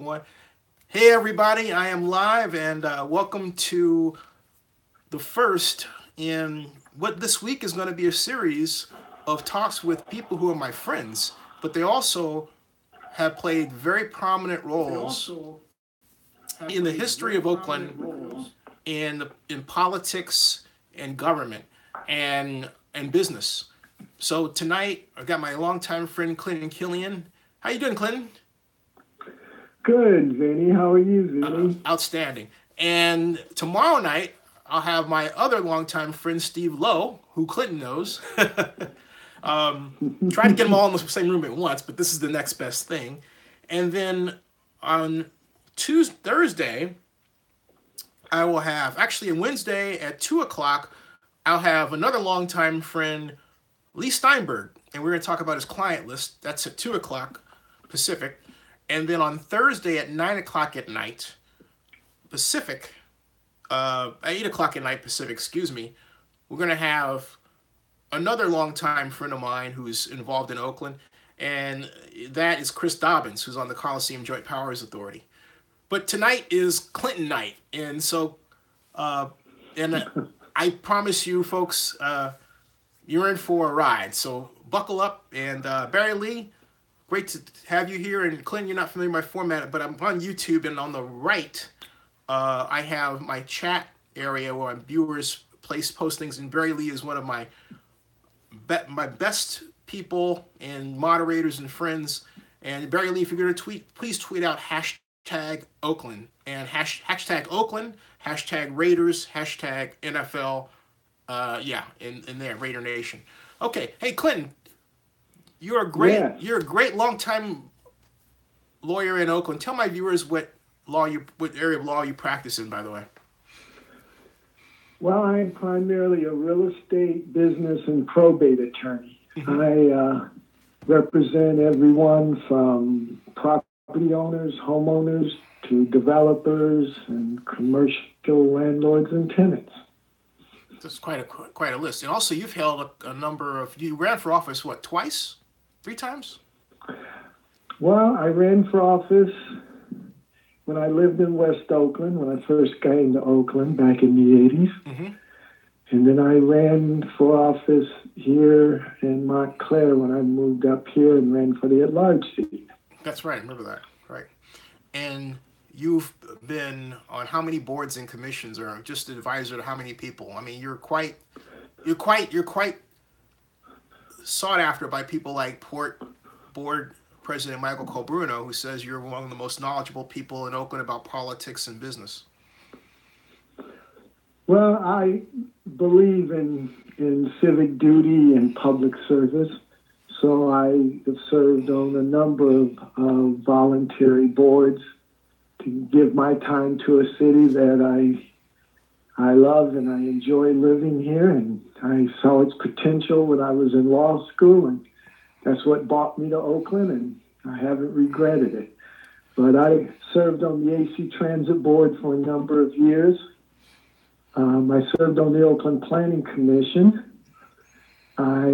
1. Hey everybody, I am live and welcome to the first in what this week is going to be a series of talks with people who are my friends, but they also have played very prominent roles in the history of Oakland and in politics and government and business. So tonight, I've got my longtime friend, Clinton Killian. How you doing, Clinton? Good, Vinny. How are you, Vinny? Outstanding. And tomorrow night, I'll have my other longtime friend, Steve Lowe, who Clinton knows. Try to get them all in the same room at once, but this is the next best thing. And then on Thursday, I will have, actually on Wednesday at 2 o'clock, I'll have another longtime friend, Lee Steinberg, and we're going to talk about his client list. That's at 2 o'clock Pacific. And then on Thursday at 9 o'clock at night, Pacific, 8 o'clock at night Pacific, we're going to have another longtime friend of mine who's involved in Oakland, and that is Chris Dobbins, who's on the Coliseum Joint Powers Authority. But tonight is Clinton night, and so, I promise you folks, you're in for a ride, so buckle up. And Barry Lee, great to have you here. And Clinton, you're not familiar with my format, but I'm on YouTube, and on the right, I have my chat area where my viewers place postings, and Barry Lee is one of my best people and moderators and friends. And Barry Lee, if you're going to tweet, please tweet out hashtag Oakland, and hashtag Oakland, hashtag Raiders, hashtag NFL. In there, Raider Nation. Okay, hey Clinton, you're a great, you're a great longtime lawyer in Oakland. Tell my viewers what law you, what area of law you practice in, by the way. Well, I'm primarily a real estate, business, and probate attorney. I represent everyone from property owners, homeowners, to developers and commercial landlords and tenants. That's quite a list. And also, you've held a number of, you ran for office, what, twice? Three times? Well, I ran for office when I lived in West Oakland, when I first came to Oakland back in the 80s. Mm-hmm. And then I ran for office here in Montclair when I moved up here and ran for the at-large seat. That's right. I remember that. Right. And you've been on how many boards and commissions, or just an advisor to how many people? I mean, you're quite sought after by people like Port Board President Michael Colbruno, who says you're one of the most knowledgeable people in Oakland about politics and business. Well, I believe in civic duty and public service. So I have served on a number of voluntary boards to give my time to a city that I love and I enjoy living here, and I saw its potential when I was in law school, and that's what brought me to Oakland, and I haven't regretted it. But I served on the AC Transit Board for a number of years. I served on the Oakland Planning Commission. I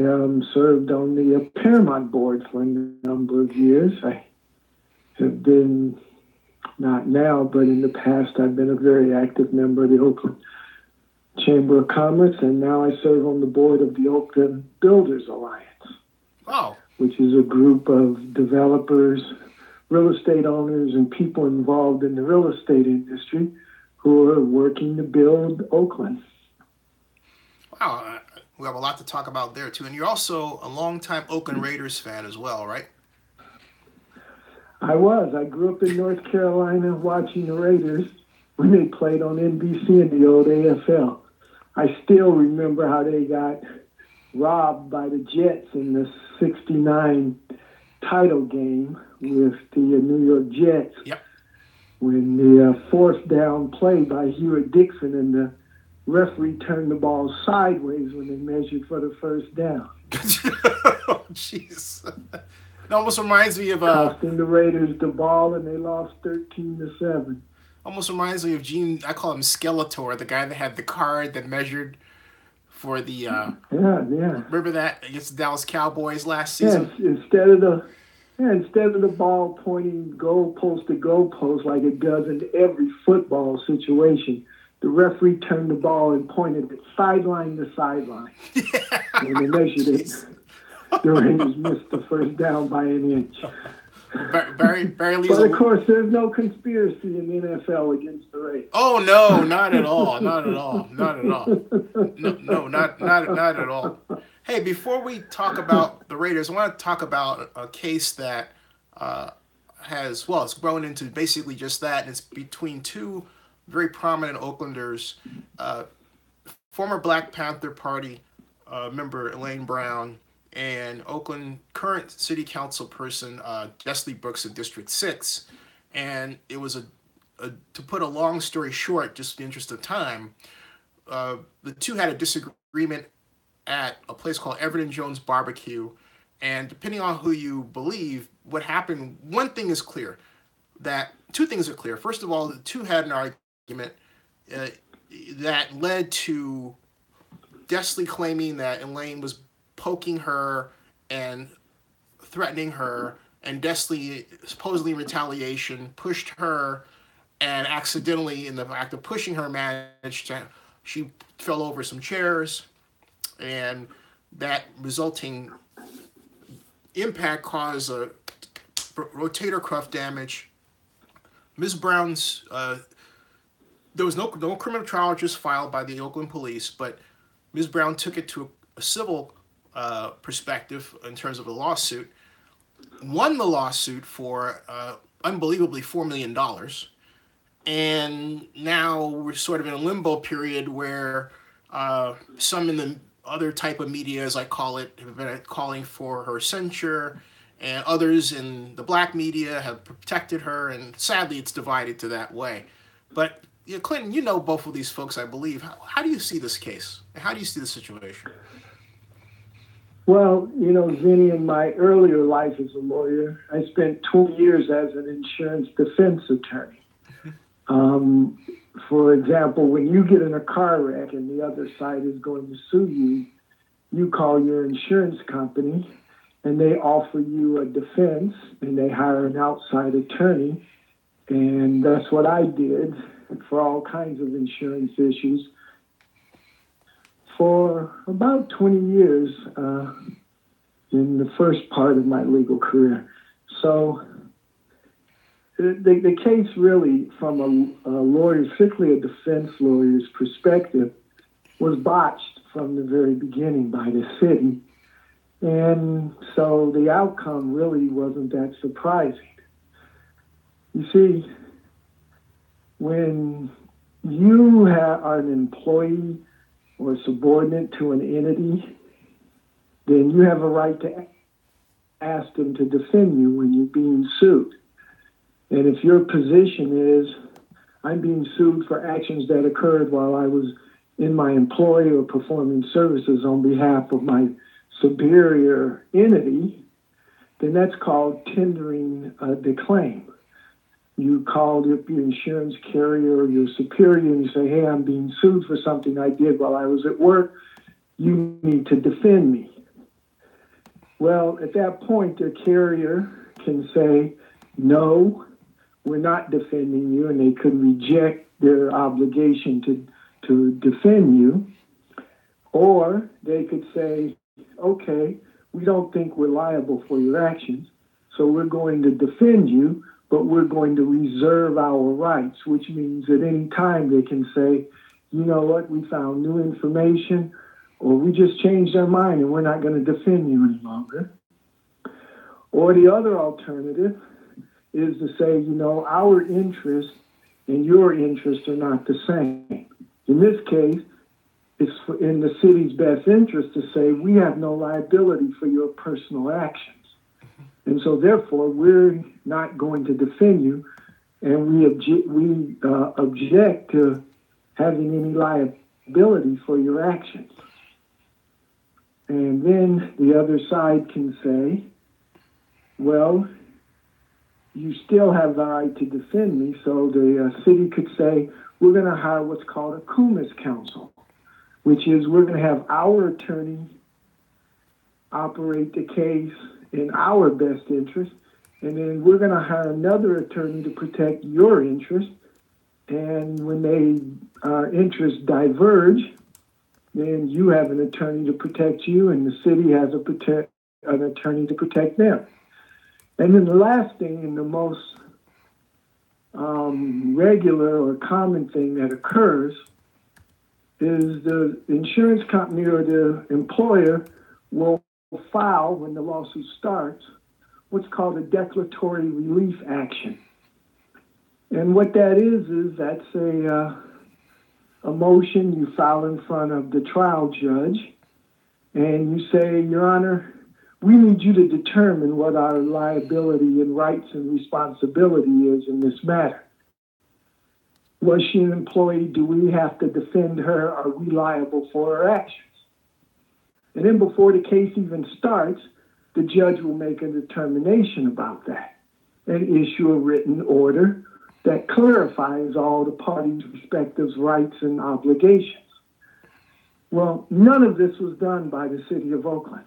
served on the Paramount Board for a number of years. I have been, not now, but in the past, I've been a very active member of the Oakland Chamber of Commerce, and now I serve on the board of the Oakland Builders Alliance, which is a group of developers, real estate owners, and people involved in the real estate industry who are working to build Oakland. Wow, we have a lot to talk about there, too. And you're also a longtime Oakland Raiders fan as well, right? I was. I grew up in North Carolina watching the Raiders when they played on NBC in the old AFL. I still remember how they got robbed by the Jets in the 69 title game with the New York Jets. Yep. When the fourth down play by Hewitt Dixon and the referee turned the ball sideways when they measured for the first down. Oh, jeez. It almost reminds me of costing the Raiders the ball, and they lost 13-7. Almost reminds me of Gene. I call him Skeletor, the guy that had the card that measured for the. Remember that against the Dallas Cowboys last season? Yes, instead of the Yeah, instead of the ball pointing goalpost to goalpost like it does in every football situation, the referee turned the ball and pointed it sideline to sideline. Yeah. And they measured it. The Raiders missed the first down by an inch. Barry Lee's. But of course, there's no conspiracy in the NFL against the Raiders. Oh no, not at all, not at all, not at all. No, not at all. Hey, before we talk about the Raiders, I want to talk about a case that it's grown into basically just that, and it's between two very prominent Oaklanders, former Black Panther Party member Elaine Brown, and Oakland current city council person Leslie Brooks of District 6. And it was to put a long story short, just in the interest of time, the two had a disagreement at a place called Everett and Jones Barbecue. And depending on who you believe, what happened, two things are clear. First of all, the two had an argument that led to Leslie claiming that Elaine was poking her and threatening her, and Leslie, supposedly in retaliation, pushed her, and accidentally, in the act of pushing her, she fell over some chairs, and that resulting impact caused a rotator cuff damage. Ms. Brown's, there was no criminal trial just filed by the Oakland police, but Ms. Brown took it to a civil perspective in terms of a lawsuit, won the lawsuit for unbelievably $4 million. And now we're sort of in a limbo period where some in the other type of media, as I call it, have been calling for her censure, and others in the black media have protected her. And sadly, it's divided to that way. But Clinton, you know both of these folks, I believe. How do you see this case? How do you see the situation? Well, Zinni, in my earlier life as a lawyer, I spent 20 years as an insurance defense attorney. For example, when you get in a car wreck and the other side is going to sue you, you call your insurance company and they offer you a defense and they hire an outside attorney. And that's what I did for all kinds of insurance issues. For about 20 years in the first part of my legal career. So the case really, from a lawyer, particularly a defense lawyer's perspective, was botched from the very beginning by the city. And so the outcome really wasn't that surprising. You see, when you are an employee or subordinate to an entity, then you have a right to ask them to defend you when you're being sued. And if your position is, I'm being sued for actions that occurred while I was in my employ or performing services on behalf of my superior entity, then that's called tendering the claim. You called up your insurance carrier or your superior and you say, hey, I'm being sued for something I did while I was at work. You need to defend me. Well, at that point, the carrier can say, no, we're not defending you, and they could reject their obligation to defend you. Or they could say, okay, we don't think we're liable for your actions, so we're going to defend you, but we're going to reserve our rights, which means at any time they can say, you know what, we found new information, or we just changed our mind and we're not going to defend you any longer. Or the other alternative is to say, our interest and your interest are not the same. In this case, it's in the city's best interest to say, we have no liability for your personal actions. And so, therefore, we're not going to defend you, and we object to having any liability for your actions. And then the other side can say, well, you still have the right to defend me. So the city could say, we're going to hire what's called a Kumis counsel, which is we're going to have our attorney operate the case in our best interest, and then we're going to hire another attorney to protect your interests. And when our interests diverge, then you have an attorney to protect you, and the city has an attorney to protect them. And then the last thing, and the most regular or common thing that occurs, is the insurance company or the employer will file, when the lawsuit starts, what's called a declaratory relief action. And what that is that's a motion you file in front of the trial judge, and you say, Your Honor, we need you to determine what our liability and rights and responsibility is in this matter. Was she an employee? Do we have to defend her? Are we liable for her actions? And then before the case even starts, the judge will make a determination about that and issue a written order that clarifies all the parties' respective rights and obligations. Well, none of this was done by the city of Oakland.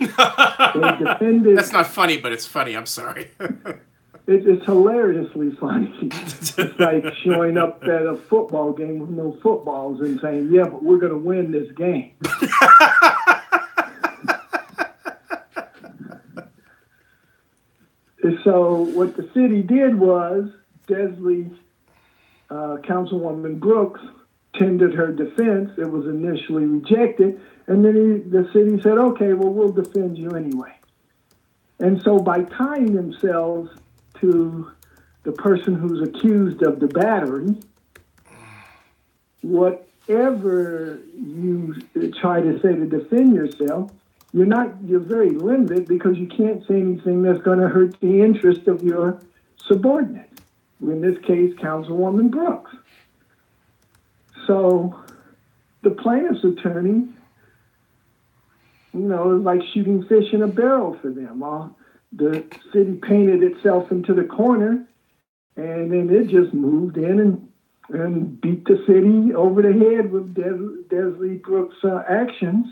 They defended. That's not funny, but it's funny. I'm sorry. It's hilariously funny. It's like showing up at a football game with no footballs and saying, yeah, but we're going to win this game. So what the city did was Desley, Councilwoman Brooks, tendered her defense. It was initially rejected. And then the city said, okay, well, we'll defend you anyway. And so by tying themselves to the person who's accused of the battery, whatever you try to say to defend yourself, you're very limited, because you can't say anything that's going to hurt the interest of your subordinate. In this case, Councilwoman Brooks. So the plaintiff's attorney, is like shooting fish in a barrel for them. The city painted itself into the corner, and then it just moved in and beat the city over the head with Desley Brooks' actions.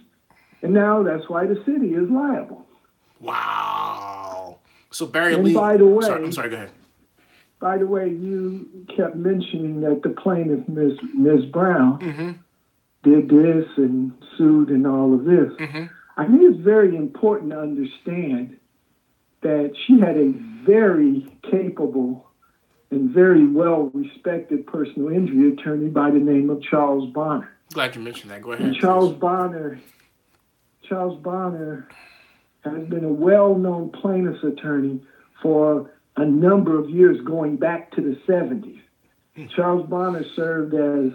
And now that's why the city is liable. Wow. So Barry Lee... By the way, I'm sorry, go ahead. By the way, you kept mentioning that the plaintiff, Ms. Brown, mm-hmm. did this and sued and all of this. Mm-hmm. I think it's very important to understand that she had a very capable and very well-respected personal injury attorney by the name of Charles Bonner. Glad you mentioned that. Go ahead. And Charles Bonner has been a well-known plaintiff's attorney for a number of years, going back to the 70s. Charles Bonner served as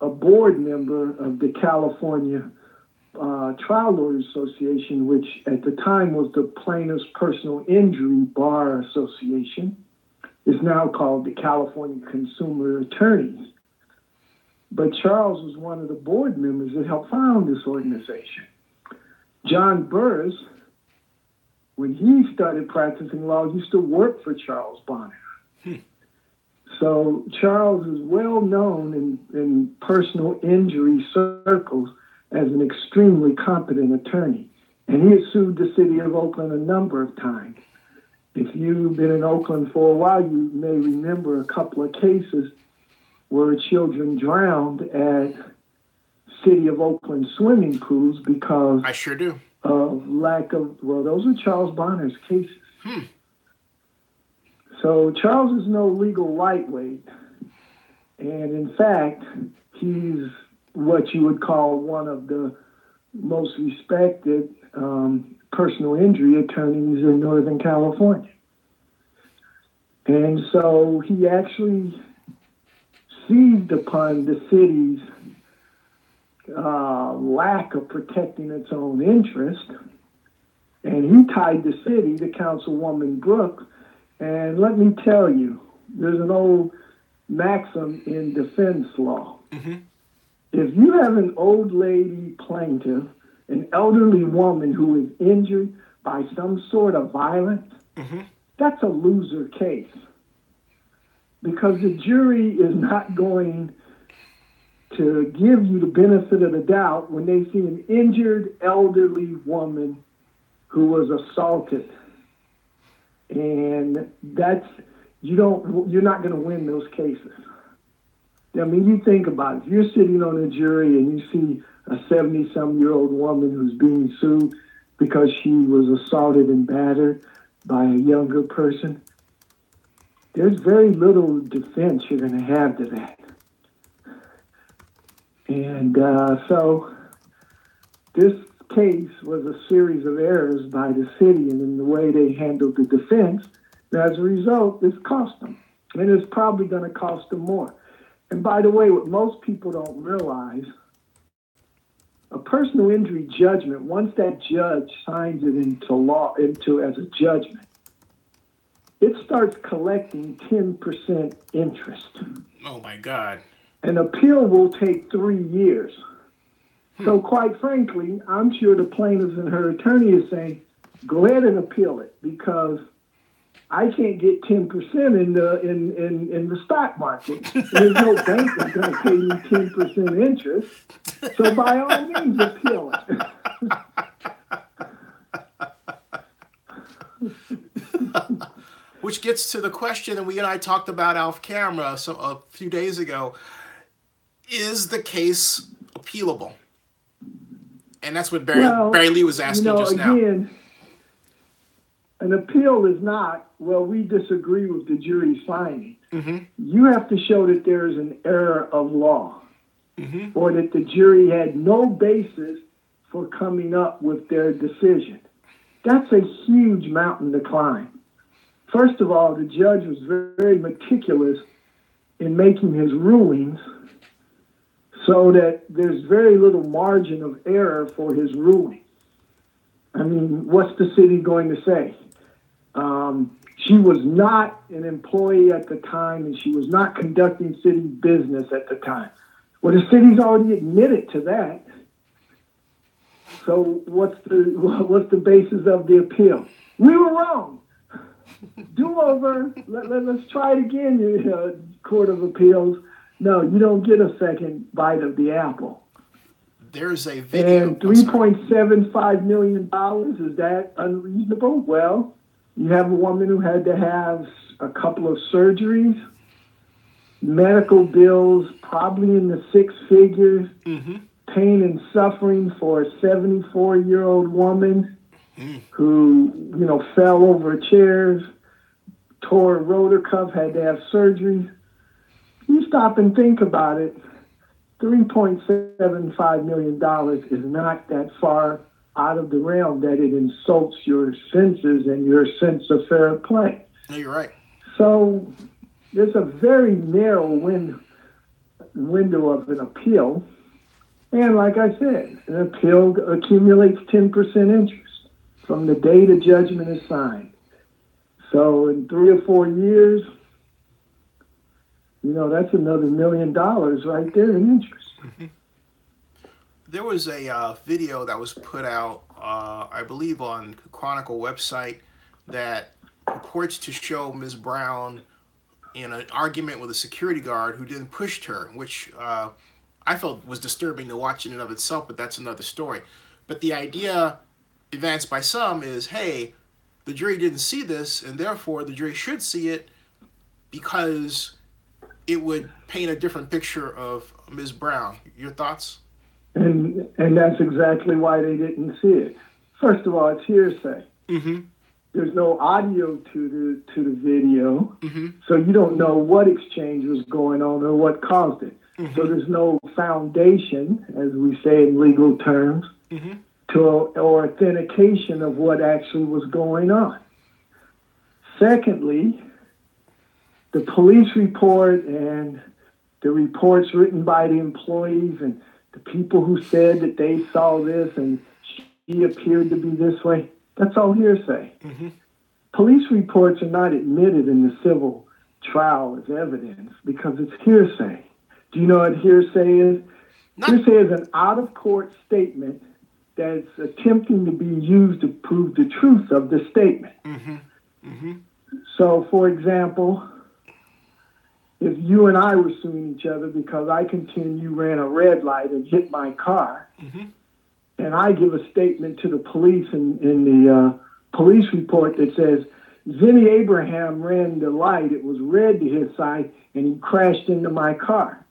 a board member of the California Trial Lawyers Association, which at the time was the Plaintiffs' Personal Injury Bar Association. It's now called the California Consumer Attorneys. But Charles was one of the board members that helped found this organization. John Burris, when he started practicing law, used to work for Charles Bonner. So Charles is well known in personal injury circles as an extremely competent attorney. And he has sued the city of Oakland a number of times. If you've been in Oakland for a while, you may remember a couple of cases where children drowned at City of Oakland swimming pools because I sure do. Of lack of, well, those are Charles Bonner's cases. So Charles is no legal lightweight. And in fact, he's what you would call one of the most respected personal injury attorneys in Northern California. And so he actually seized upon the city's lack of protecting its own interest, and he tied the city to Councilwoman Brooks. And let me tell you, there's an old maxim in defense law. Mm-hmm. If you have an old lady plaintiff, an elderly woman who is injured by some sort of violence, mm-hmm. that's a loser case, because the jury is not going to give you the benefit of the doubt when they see an injured elderly woman who was assaulted And that's, you're not going to win those cases. I mean, you think about it. If you're sitting on a jury and you see a 70-some-year-old woman who's being sued because she was assaulted and battered by a younger person, there's very little defense you're going to have to that. And so this case was a series of errors by the city and in the way they handled the defense. And as a result, it's cost them. And it's probably going to cost them more. And by the way, what most people don't realize, a personal injury judgment, once that judge signs it into law, as a judgment, it starts collecting 10% interest. Oh, my God. An appeal will take 3 years. So quite frankly, I'm sure the plaintiff and her attorney is saying, go ahead and appeal it because I can't get 10% in the stock market. There's no bank that's going to pay me 10% interest. So by all means, appeal it. Which gets to the question that we and I talked about off camera a few days ago. Is the case appealable? And that's what Barry Lee was asking now. An appeal is not, well, we disagree with the jury's finding. Mm-hmm. You have to show that there is an error of law, mm-hmm. or that the jury had no basis for coming up with their decision. That's a huge mountain to climb. First of all, the judge was very meticulous in making his rulings so that there's very little margin of error for his ruling. I mean, what's the city going to say? She was not an employee at the time, and she was not conducting city business at the time. Well, the city's already admitted to that. So what's the basis of the appeal? We were wrong. Do over. Let's try it again, Court of Appeals. No, you don't get a second bite of the apple. There's a video. And $3.75 million, is that unreasonable? Well, you have a woman who had to have a couple of surgeries, medical bills probably in the six figures, mm-hmm. pain and suffering for a 74-year-old woman who, fell over chairs, tore a rotator cuff, had to have surgery. You stop and think about it. $3.75 million is not that far out of the realm that it insults your senses and your sense of fair play. No, you're right. So there's a very narrow window of an appeal. And like I said, an appeal accumulates 10% interest from the day the judgment is signed. So in 3 or 4 years, that's another $1 million right there in interest. Mm-hmm. There was a video that was put out, I believe, on Chronicle website that purports to show Ms. Brown in an argument with a security guard who then pushed her, which I felt was disturbing to watch in and of itself, but that's another story. But the idea advanced by some is, hey, the jury didn't see this, and therefore the jury should see it because it would paint a different picture of Ms. Brown. Your thoughts? And that's exactly why they didn't see it. First of all, it's hearsay. Mm-hmm. There's no audio to the video, mm-hmm. so you don't know what exchange was going on or what caused it. Mm-hmm. So there's no foundation, as we say in legal terms, mm-hmm. or authentication of what actually was going on. Secondly, the police report and the reports written by the employees and the people who said that they saw this and she appeared to be this way, that's all hearsay. Mm-hmm. Police reports are not admitted in the civil trial as evidence because it's hearsay. Do you know what hearsay is? No. Hearsay is an out-of-court statement that's attempting to be used to prove the truth of the statement. Mm-hmm. Mm-hmm. So, for example, if you and I were suing each other because I contend you ran a red light and hit my car, mm-hmm. and I give a statement to the police in the police report that says Zenny Abraham ran the light. It was red to his side, and he crashed into my car.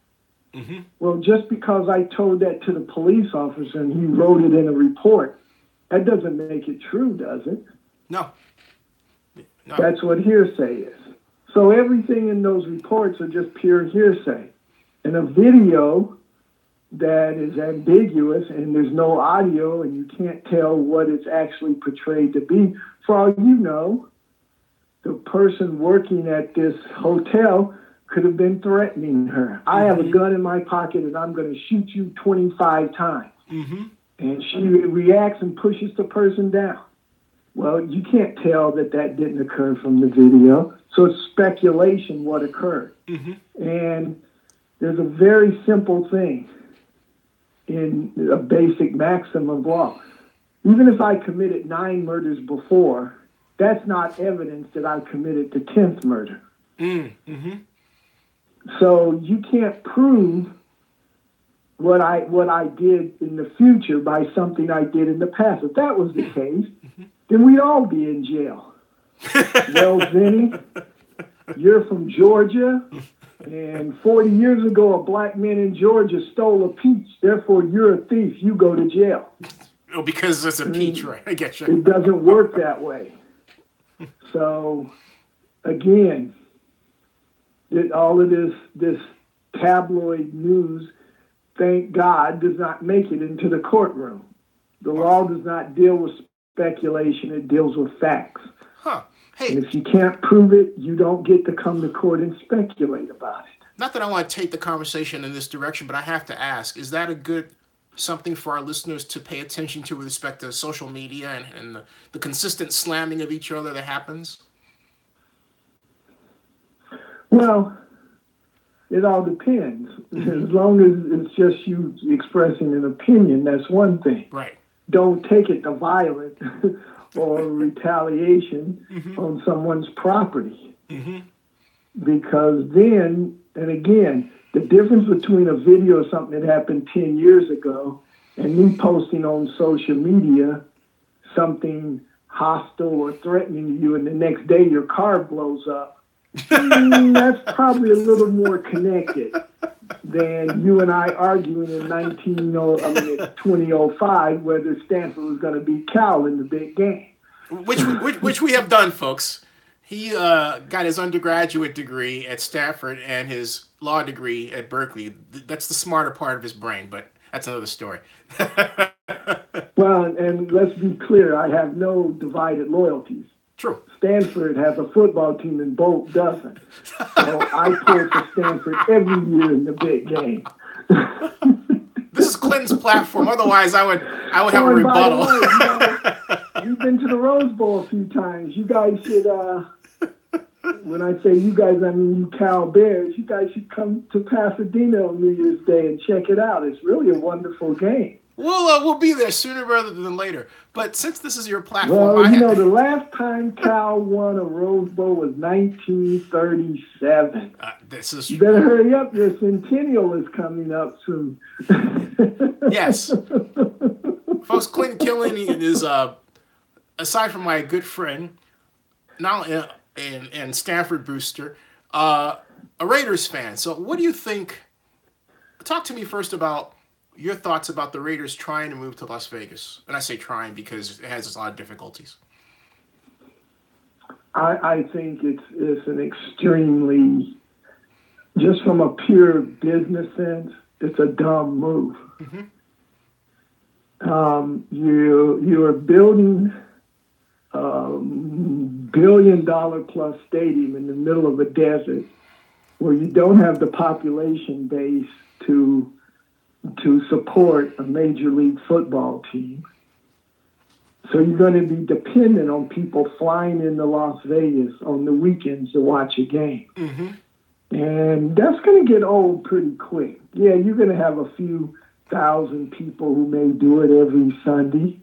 Mm-hmm. Well, just because I told that to the police officer and he wrote it in a report, that doesn't make it true, does it? No. That's what hearsay is. So everything in those reports are just pure hearsay. And a video that is ambiguous and there's no audio and you can't tell what it's actually portrayed to be, for all you know, the person working at this hotel could have been threatening her. I have a gun in my pocket and I'm going to shoot you 25 times. Mm-hmm. And she reacts and pushes the person down. Well, you can't tell that that didn't occur from the video. So it's speculation what occurred. Mm-hmm. And there's a very simple thing in a basic maxim of law. Even if I committed 9 murders before, that's not evidence that I committed the 10th murder. Mm-hmm. So you can't prove what I did in the future by something I did in the past. If that was the case, then we'd all be in jail. Well, Vinny, you're from Georgia, and 40 years ago, a black man in Georgia stole a peach. Therefore, you're a thief. You go to jail. Oh, because it's a peach, right? I get you. It doesn't work that way. So, again, all of this tabloid news, thank God, does not make it into the courtroom. The law does not deal with speculation. It deals with facts. Huh. Hey. And if you can't prove it, you don't get to come to court and speculate about it. Not that I want to take the conversation in this direction, but I have to ask, is that a good something for our listeners to pay attention to with respect to social media and the consistent slamming of each other that happens? Well, it all depends. As long as it's just you expressing an opinion, that's one thing. Right. Don't take it to violence or retaliation on someone's property. Mm-hmm. Because then, and again, the difference between a video of something that happened 10 years ago and me posting on social media something hostile or threatening to you and the next day your car blows up, that's probably a little more connected than you and I arguing in 2005 whether Stanford was going to beat Cal in the big game. Which we have done, folks. He got his undergraduate degree at Stanford and his law degree at Berkeley. That's the smarter part of his brain, but that's another story. Well, and let's be clear, I have no divided loyalties. True. Stanford has a football team and Bolt doesn't. So I play for Stanford every year in the big game. This is Clinton's platform. Otherwise, I would have a rebuttal. Way, you've been to the Rose Bowl a few times. You guys should, when I say you guys, I mean you Cal Bears. You guys should come to Pasadena on New Year's Day and check it out. It's really a wonderful game. We'll be there sooner rather than later. But since this is your platform, well, you know, the last time Cal won a Rose Bowl was 1937. This is you better hurry up. Your centennial is coming up soon. Yes, folks. Clinton Killen is aside from my good friend now and Stanford Brewster, a Raiders fan. So, what do you think? Talk to me first about your thoughts about the Raiders trying to move to Las Vegas. And I say trying because it has a lot of difficulties. I think it's an extremely, just from a pure business sense, it's a dumb move. Mm-hmm. You're building a billion-dollar plus stadium in the middle of a desert where you don't have the population base to support a major league football team. So you're going to be dependent on people flying into Las Vegas on the weekends to watch a game. Mm-hmm. And that's going to get old pretty quick. Yeah, you're going to have a few thousand people who may do it every Sunday.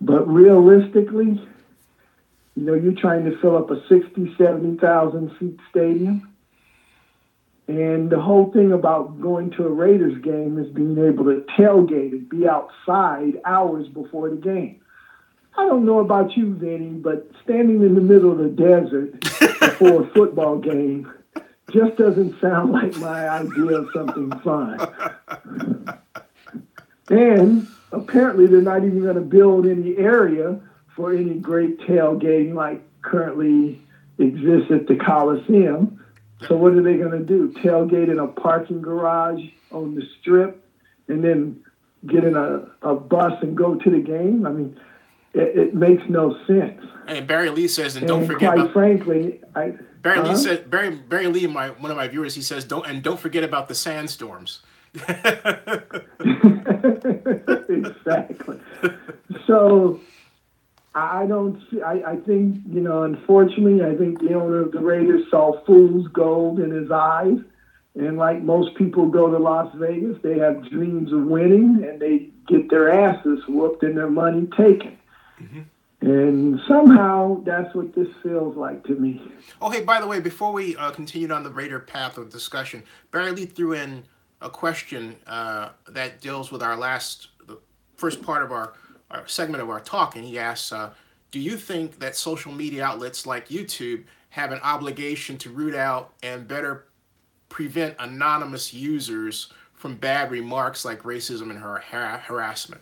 But realistically, you know, you're trying to fill up a 60,000, 70,000 seat stadium. And the whole thing about going to a Raiders game is being able to tailgate and be outside hours before the game. I don't know about you, Danny, but standing in the middle of the desert before a football game just doesn't sound like my idea of something fun. And apparently they're not even going to build any area for any great tailgating like currently exists at the Coliseum. So what are they going to do? Tailgate in a parking garage on the strip and then get in a bus and go to the game? I mean, it makes no sense. And Barry Lee says, and don't forget. Quite frankly, Barry Lee says, Barry Lee, one of my viewers, he says, don't forget about the sandstorms. Exactly. So I don't see. I think, you know, unfortunately, I think the owner of the Raiders saw fool's gold in his eyes, and like most people go to Las Vegas, they have dreams of winning, and they get their asses whooped and their money taken. Mm-hmm. And somehow that's what this feels like to me. Oh, hey, by the way, before we continued on the Raider path of discussion, Barry Lee threw in a question that deals with the first part of our segment of our talk. And he asks, do you think that social media outlets like YouTube have an obligation to root out and better prevent anonymous users from bad remarks like racism and harassment?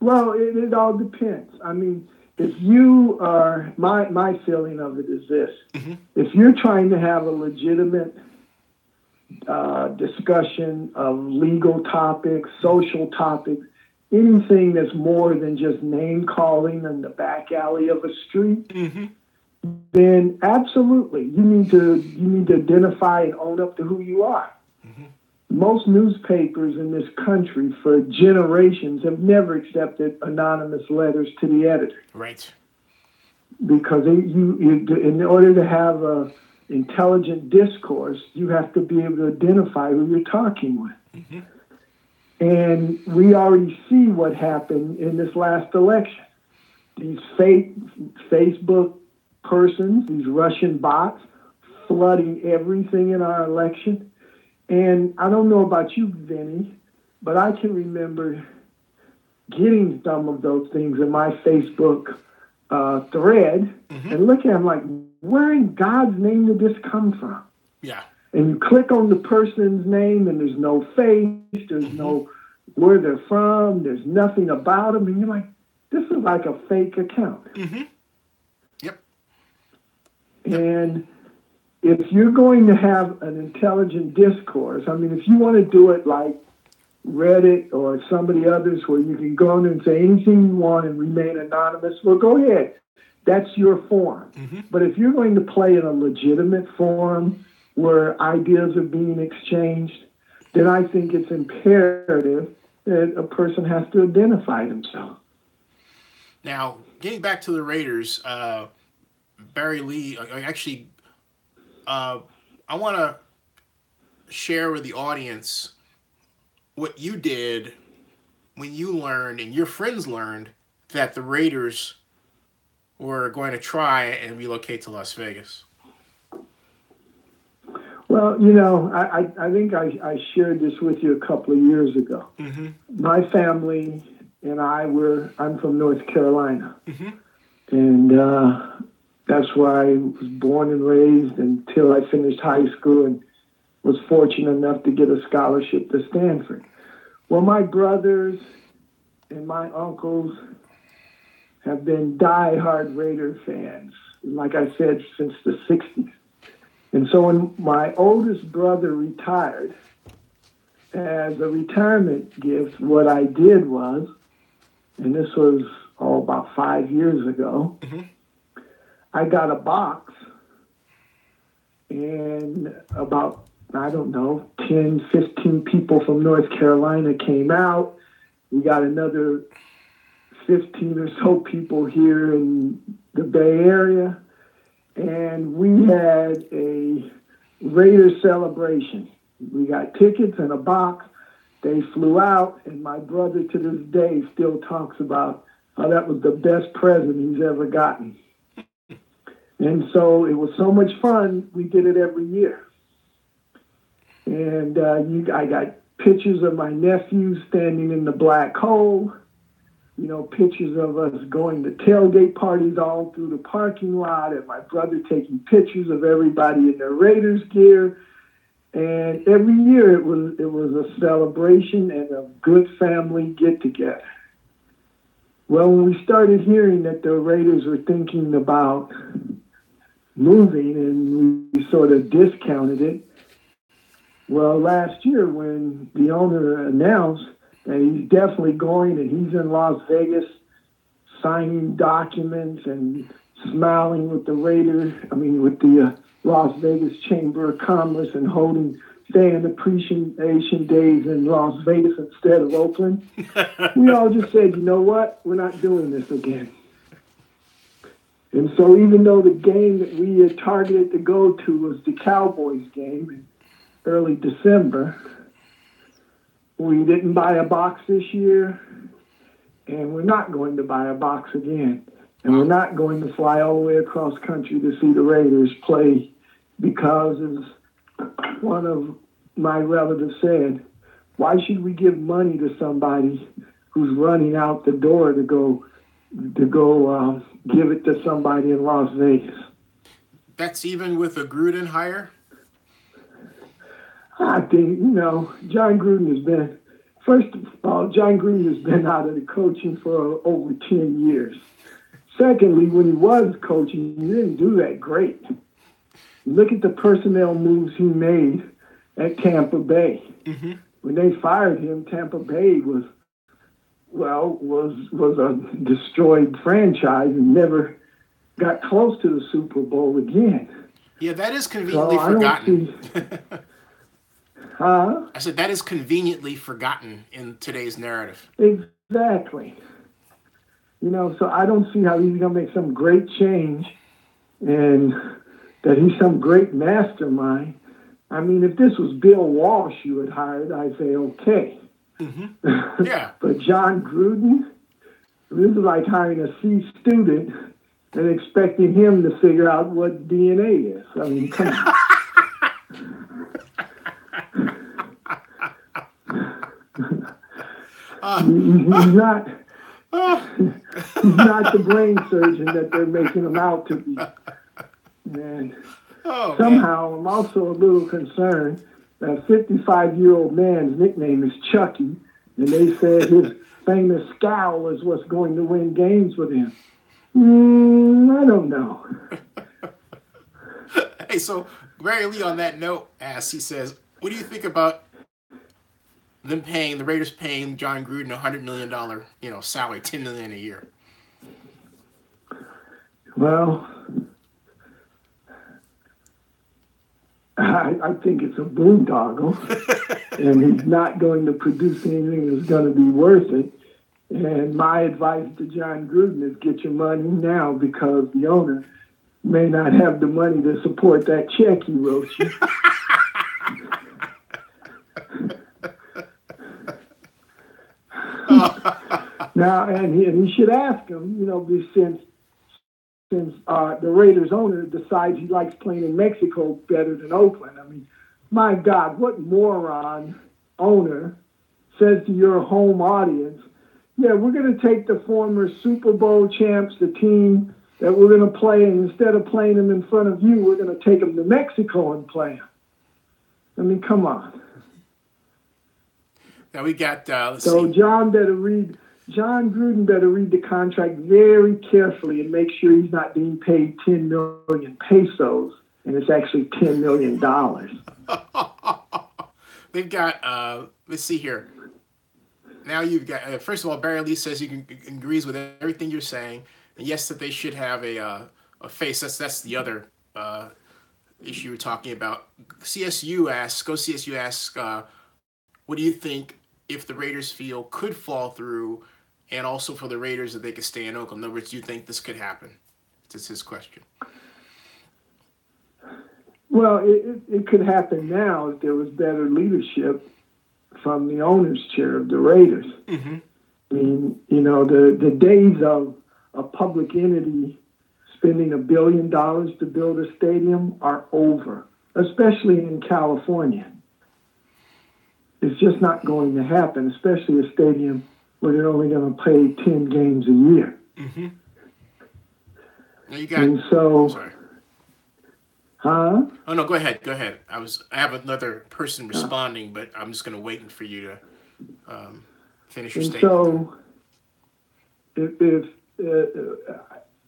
Well, it all depends. I mean, if you are, my feeling of it is this. Mm-hmm. If you're trying to have a legitimate discussion of legal topics, social topics, anything that's more than just name calling in the back alley of a street, mm-hmm. then absolutely you need to identify and own up to who you are. Mm-hmm. Most newspapers in this country for generations have never accepted anonymous letters to the editor. Right. Because in order to have an intelligent discourse, you have to be able to identify who you're talking with. Mm-hmm. And we already see what happened in this last election. These fake Facebook persons, these Russian bots, flooding everything in our election. And I don't know about you, Vinny, but I can remember getting some of those things in my Facebook thread, mm-hmm. and looking at them like, where in God's name did this come from? Yeah. And you click on the person's name, and there's no face, there's mm-hmm. no where they're from, there's nothing about them, and you're like, this is like a fake account. Mm-hmm. Yep. And if you're going to have an intelligent discourse, I mean, if you want to do it like Reddit or somebody others where you can go in and say anything you want and remain anonymous, well, go ahead. That's your forum. Mm-hmm. But if you're going to play in a legitimate forum where ideas are being exchanged, then I think it's imperative that a person has to identify themselves. Now, getting back to the Raiders, Barry Lee actually... I want to share with the audience what you did when you learned and your friends learned that the Raiders were going to try and relocate to Las Vegas. Well, you know, I think I shared this with you a couple of years ago. Mm-hmm. My family and I'm from North Carolina. Mm-hmm. And, that's where I was born and raised until I finished high school and was fortunate enough to get a scholarship to Stanford. Well, my brothers and my uncles have been diehard Raider fans, like I said, since the 60s. And so when my oldest brother retired, as a retirement gift, what I did was, and this was about 5 years ago, mm-hmm. I got a box and about, 10, 15 people from North Carolina came out. We got another 15 or so people here in the Bay Area. And we had a Raiders celebration. We got tickets and a box. They flew out, and my brother to this day still talks about how that was the best present he's ever gotten. And so it was so much fun, we did it every year. And I got pictures of my nephew standing in the black hole, you know, pictures of us going to tailgate parties all through the parking lot, and my brother taking pictures of everybody in their Raiders gear. And every year it was a celebration and a good family get-together. Well, when we started hearing that the Raiders were thinking about moving, and we sort of discounted it, well, last year when the owner announced that he's definitely going and he's in Las Vegas signing documents and smiling with the Raiders, with the Las Vegas Chamber of Commerce, and holding fan appreciation days in Las Vegas instead of Oakland, we all just said, you know what, we're not doing this again. And so even though the game that we had targeted to go to was the Cowboys game in early December, we didn't buy a box this year, and we're not going to buy a box again. And we're not going to fly all the way across country to see the Raiders play because, as one of my relatives said, why should we give money to somebody who's running out the door to go give it to somebody in Las Vegas? That's even with a Gruden hire? I think, John Gruden has been, first of all, John Gruden has been out of the coaching for over 10 years. Secondly, when he was coaching, he didn't do that great. Look at the personnel moves he made at Tampa Bay. Mm-hmm. When they fired him, Tampa Bay was a destroyed franchise and never got close to the Super Bowl again. Yeah, that is conveniently forgotten. I said that is conveniently forgotten in today's narrative. Exactly. So I don't see how he's going to make some great change and that he's some great mastermind. If this was Bill Walsh you would hire, I'd say, okay. Mm-hmm. Yeah. But John Gruden, this is like hiring a C student and expecting him to figure out what DNA is. Come on. He's not... He's not the brain surgeon that they're making him out to be. And somehow, I'm also a little concerned that 55-year-old man's nickname is Chucky, and they said his famous scowl is what's going to win games with him. I don't know. Hey, so Mary Lee on that note asks, he says, what do you think about them paying, the Raiders paying John Gruden $100 million, salary, $10 million a year? Well, I think it's a boondoggle, and he's not going to produce anything that's going to be worth it. And my advice to John Gruden is get your money now, because the owner may not have the money to support that check he wrote you. Now, and he should ask him, since the Raiders owner decides he likes playing in Mexico better than Oakland. My God, what moron owner says to your home audience, yeah, we're going to take the former Super Bowl champs, the team that we're going to play, and instead of playing them in front of you, we're going to take them to Mexico and play them. Come on. Now we got... John Gruden better read the contract very carefully and make sure he's not being paid 10 million pesos, and it's actually $10 million. They've got, let's see here. Now you've got, first of all, Barry Lee says he agrees with everything you're saying. And yes, that they should have a face. That's the other issue we're talking about. CSU asks, what do you think if the Raiders feel could fall through, and also for the Raiders that they could stay in Oakland? In other words, do you think this could happen? That's his question. Well, it could happen now if there was better leadership from the owner's chair of the Raiders. Mm-hmm. The days of a public entity spending $1 billion to build a stadium are over, especially in California. It's just not going to happen, especially a stadium where they're only going to play 10 games a year. Mm-hmm. Now you got. And so, sorry. Huh? Oh no, go ahead, go ahead. I have another person responding, but I'm just going to wait for you to finish your statement. So, if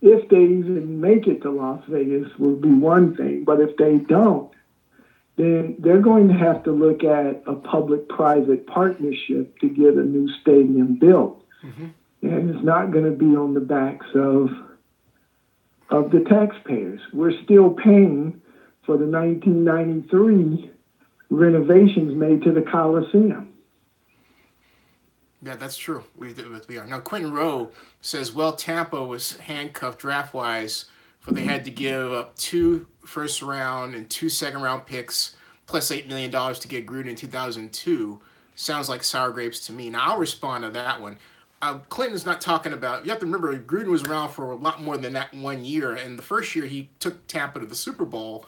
they even make it to Las Vegas, will be one thing. But if they don't, then they're going to have to look at a public-private partnership to get a new stadium built. Mm-hmm. And it's not going to be on the backs of the taxpayers. We're still paying for the 1993 renovations made to the Coliseum. Yeah, that's true. We are. Now, Quentin Rowe says, well, Tampa was handcuffed draft-wise, for they had to give up 2 first-round and 2 second-round picks, plus $8 million to get Gruden in 2002. Sounds like sour grapes to me. Now, I'll respond to that one. Clinton's not talking about – you have to remember, Gruden was around for a lot more than that one year, and the first year he took Tampa to the Super Bowl,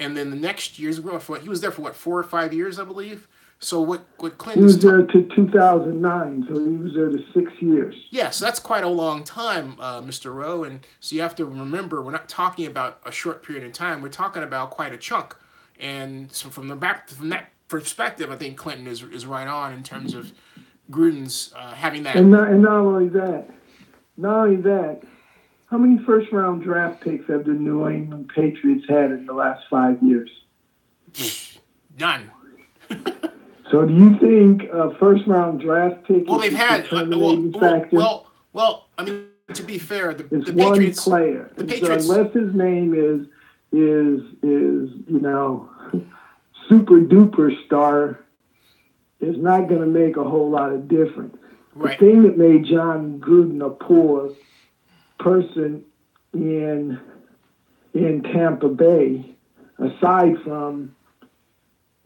and then the next year's – he was there for, 4 or 5 years, I believe? So what Clinton was there to 2009, so he was there to 6 years. Yes, yeah, so that's quite a long time, Mr. Rowe. And so you have to remember, we're not talking about a short period of time. We're talking about quite a chunk. And so from that perspective, I think Clinton is right on in terms of Gruden's having that. And not only that, how many first round draft picks have the New England Patriots had in the last 5 years? None. So do you think first-round draft pick? Well, they've had I mean, to be fair, the one Patriots player. The Patriots, unless his name is super duper star, is not going to make a whole lot of difference. Right. The thing that made John Gruden a poor person in Tampa Bay, aside from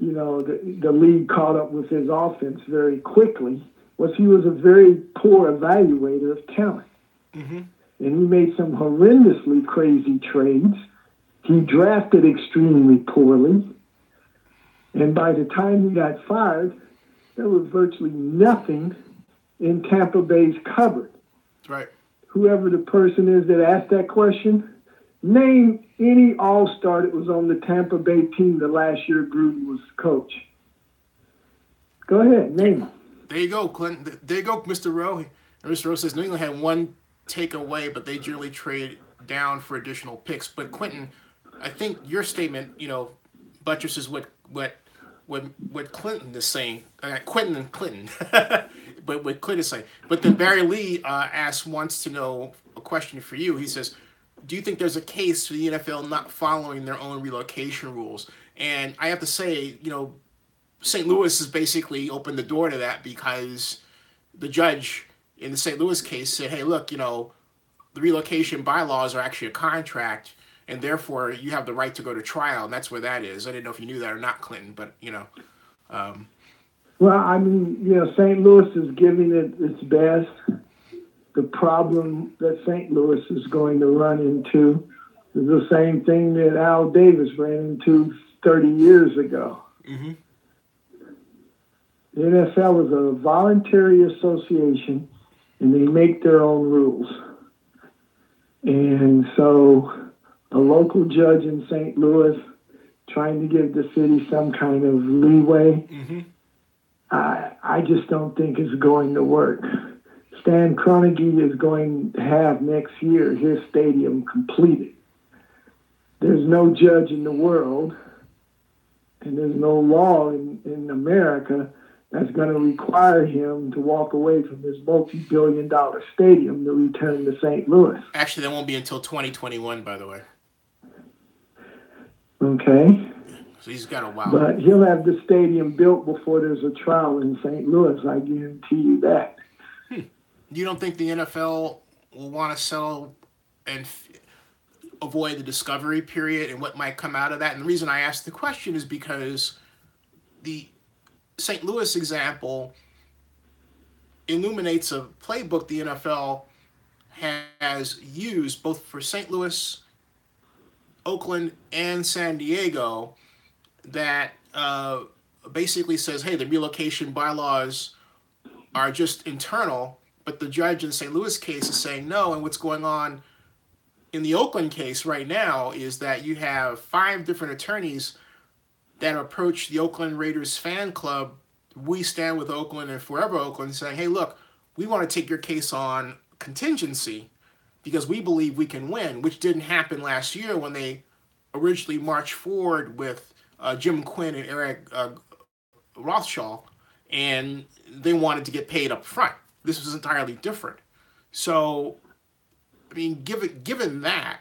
the league caught up with his offense very quickly, was he was a very poor evaluator of talent. Mm-hmm. And he made some horrendously crazy trades. He drafted extremely poorly. And by the time he got fired, there was virtually nothing in Tampa Bay's cupboard. Right. Whoever the person is that asked that question, name any all-star that was on the Tampa Bay team the last year Gruden was coach. Go ahead, name him. There you go, Clinton. There you go, Mr. Rowe. Mr. Rowe says New England had one takeaway, but they generally trade down for additional picks. But Quentin, I think your statement, buttresses what Clinton is saying. Quentin and Clinton, but what Clinton is saying. But then Barry Lee wants to know a question for you. He says, do you think there's a case for the NFL not following their own relocation rules? And I have to say, St. Louis has basically opened the door to that, because the judge in the St. Louis case said, hey, look, the relocation bylaws are actually a contract, and therefore you have the right to go to trial, and that's where that is. I didn't know if you knew that or not, Clinton, but, Well, I mean, St. Louis is giving it its best. The problem that St. Louis is going to run into is the same thing that Al Davis ran into 30 years ago. Mm-hmm. The NFL is a voluntary association, and they make their own rules. And so a local judge in St. Louis trying to give the city some kind of leeway, mm-hmm. I just don't think it's going to work. Stan Kroenke is going to have next year his stadium completed. There's no judge in the world, and there's no law in America that's going to require him to walk away from his multi-billion-dollar stadium to return to St. Louis. Actually, that won't be until 2021, by the way. Okay. So he's got a while. But he'll have the stadium built before there's a trial in St. Louis. I guarantee you that. You don't think the NFL will want to sell and avoid the discovery period and what might come out of that? And the reason I asked the question is because the St. Louis example illuminates a playbook the NFL has used both for St. Louis, Oakland, and San Diego that basically says, hey, the relocation bylaws are just internal, but the judge in the St. Louis case is saying no. And what's going on in the Oakland case right now is that you have 5 different attorneys that approach the Oakland Raiders fan club, We Stand With Oakland and Forever Oakland, saying, hey, look, we want to take your case on contingency because we believe we can win, which didn't happen last year when they originally marched forward with Jim Quinn and Eric Rothschild, and they wanted to get paid up front. This was entirely different. So, I mean, given that,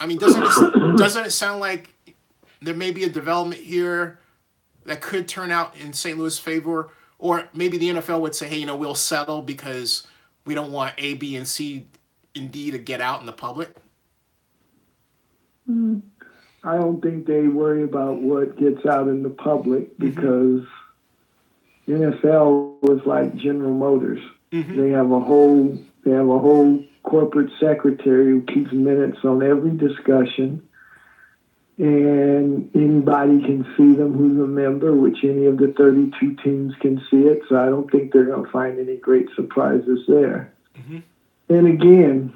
I mean, doesn't it sound like there may be a development here that could turn out in St. Louis' favor? Or maybe the NFL would say, hey, you know, we'll settle because we don't want A, B, and C and D to get out in the public? I don't think they worry about what gets out in the public because NFL was like General Motors. Mm-hmm. They have a whole corporate secretary who keeps minutes on every discussion, and anybody can see them who's a member, which any of the 32 teams can see it. So I don't think they're going to find any great surprises there. Mm-hmm. And again,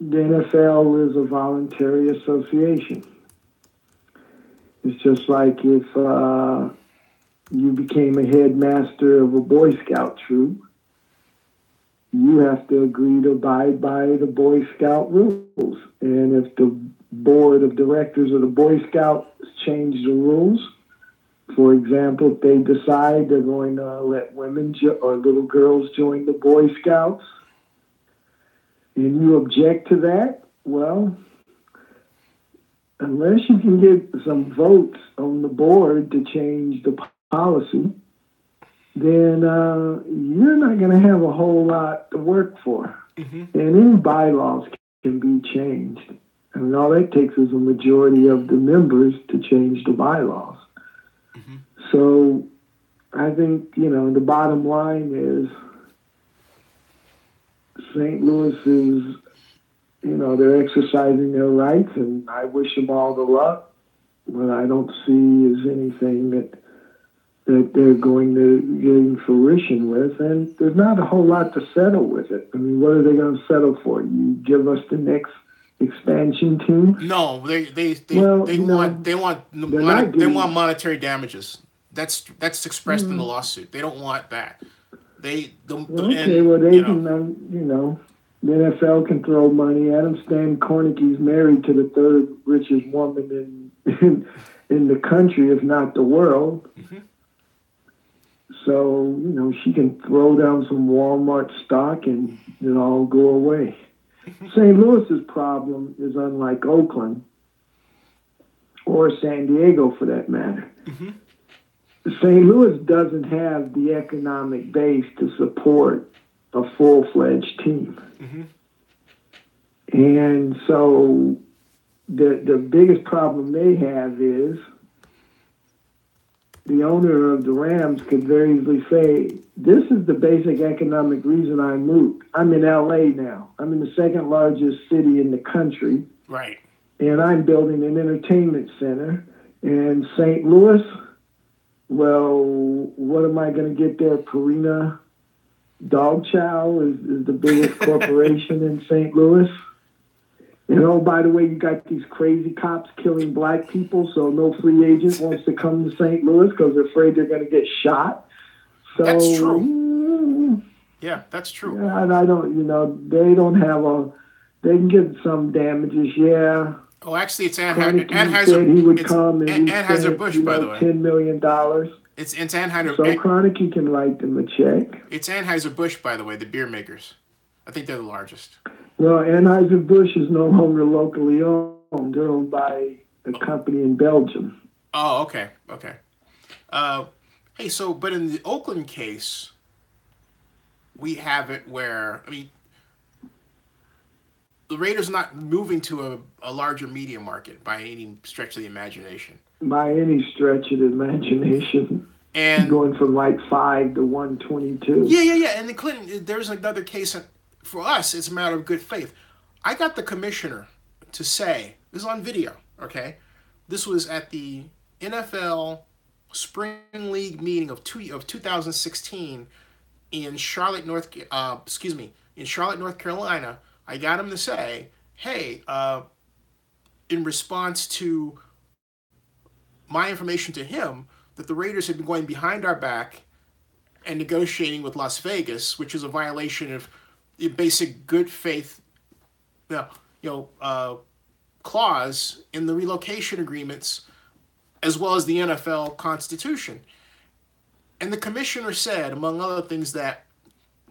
the NFL is a voluntary association. It's just like if you became a headmaster of a Boy Scout troop, you have to agree to abide by the Boy Scout rules. And if the board of directors of the Boy Scouts change the rules, for example, if they decide they're going to let women or little girls join the Boy Scouts, and you object to that, well, unless you can get some votes on the board to change the policy, then you're not going to have a whole lot to work for. Mm-hmm. And any bylaws can be changed. I mean, all that takes is a majority of the members to change the bylaws. Mm-hmm. So I think, you know, the bottom line is St. Louis is, you know, they're exercising their rights, and I wish them all the luck. What I don't see is anything that they're going to get in fruition with, and there's not a whole lot to settle with it. I mean, what are they going to settle for? You give us the next expansion team? No, they want monetary damages. That's expressed in the lawsuit. They don't want that. The NFL can throw money at them. Stan Kornacki's married to the third richest woman in the country, if not the world. Mm-hmm. So, you know, she can throw down some Walmart stock and it'll all go away. St. Louis's problem is unlike Oakland or San Diego, for that matter. Mm-hmm. St. Louis doesn't have the economic base to support a full-fledged team. Mm-hmm. And so the biggest problem they have is the owner of the Rams could very easily say, this is the basic economic reason I moved. I'm in L.A. now. I'm in the second largest city in the country. Right. And I'm building an entertainment center. And St. Louis, well, what am I going to get there? Purina Dog Chow is the biggest corporation in St. Louis. And oh, by the way, you got these crazy cops killing black people, so no free agent wants to come to St. Louis because they're afraid they're going to get shot. So, that's true. Yeah, that's true. And I don't, you know, they don't have a, they can get some damages, yeah. Oh, actually, it's Anheuser-Busch, by the way. $10 million. It's Anheuser-Busch. So Kroenke can write them a check. It's Anheuser-Busch, by the way, the beer makers. I think they're the largest. Well, Anheuser-Busch is no longer locally owned. They're owned by a company in Belgium. Oh, okay, okay. Hey, so, but in the Oakland case, we have it where, I mean, the Raiders are not moving to a larger media market by any stretch of the imagination. By any stretch of the imagination. And going from like 5 to 122. Yeah. And Clinton, there's another case. For us, it's a matter of good faith. I got the commissioner to say, this is on video, okay? This was at the NFL spring league meeting of 2016 in Charlotte, North Carolina, I got him to say, hey, in response to my information to him, that the Raiders had been going behind our back and negotiating with Las Vegas, which is a violation of the basic good faith clause in the relocation agreements, as well as the NFL Constitution. And the commissioner said, among other things, that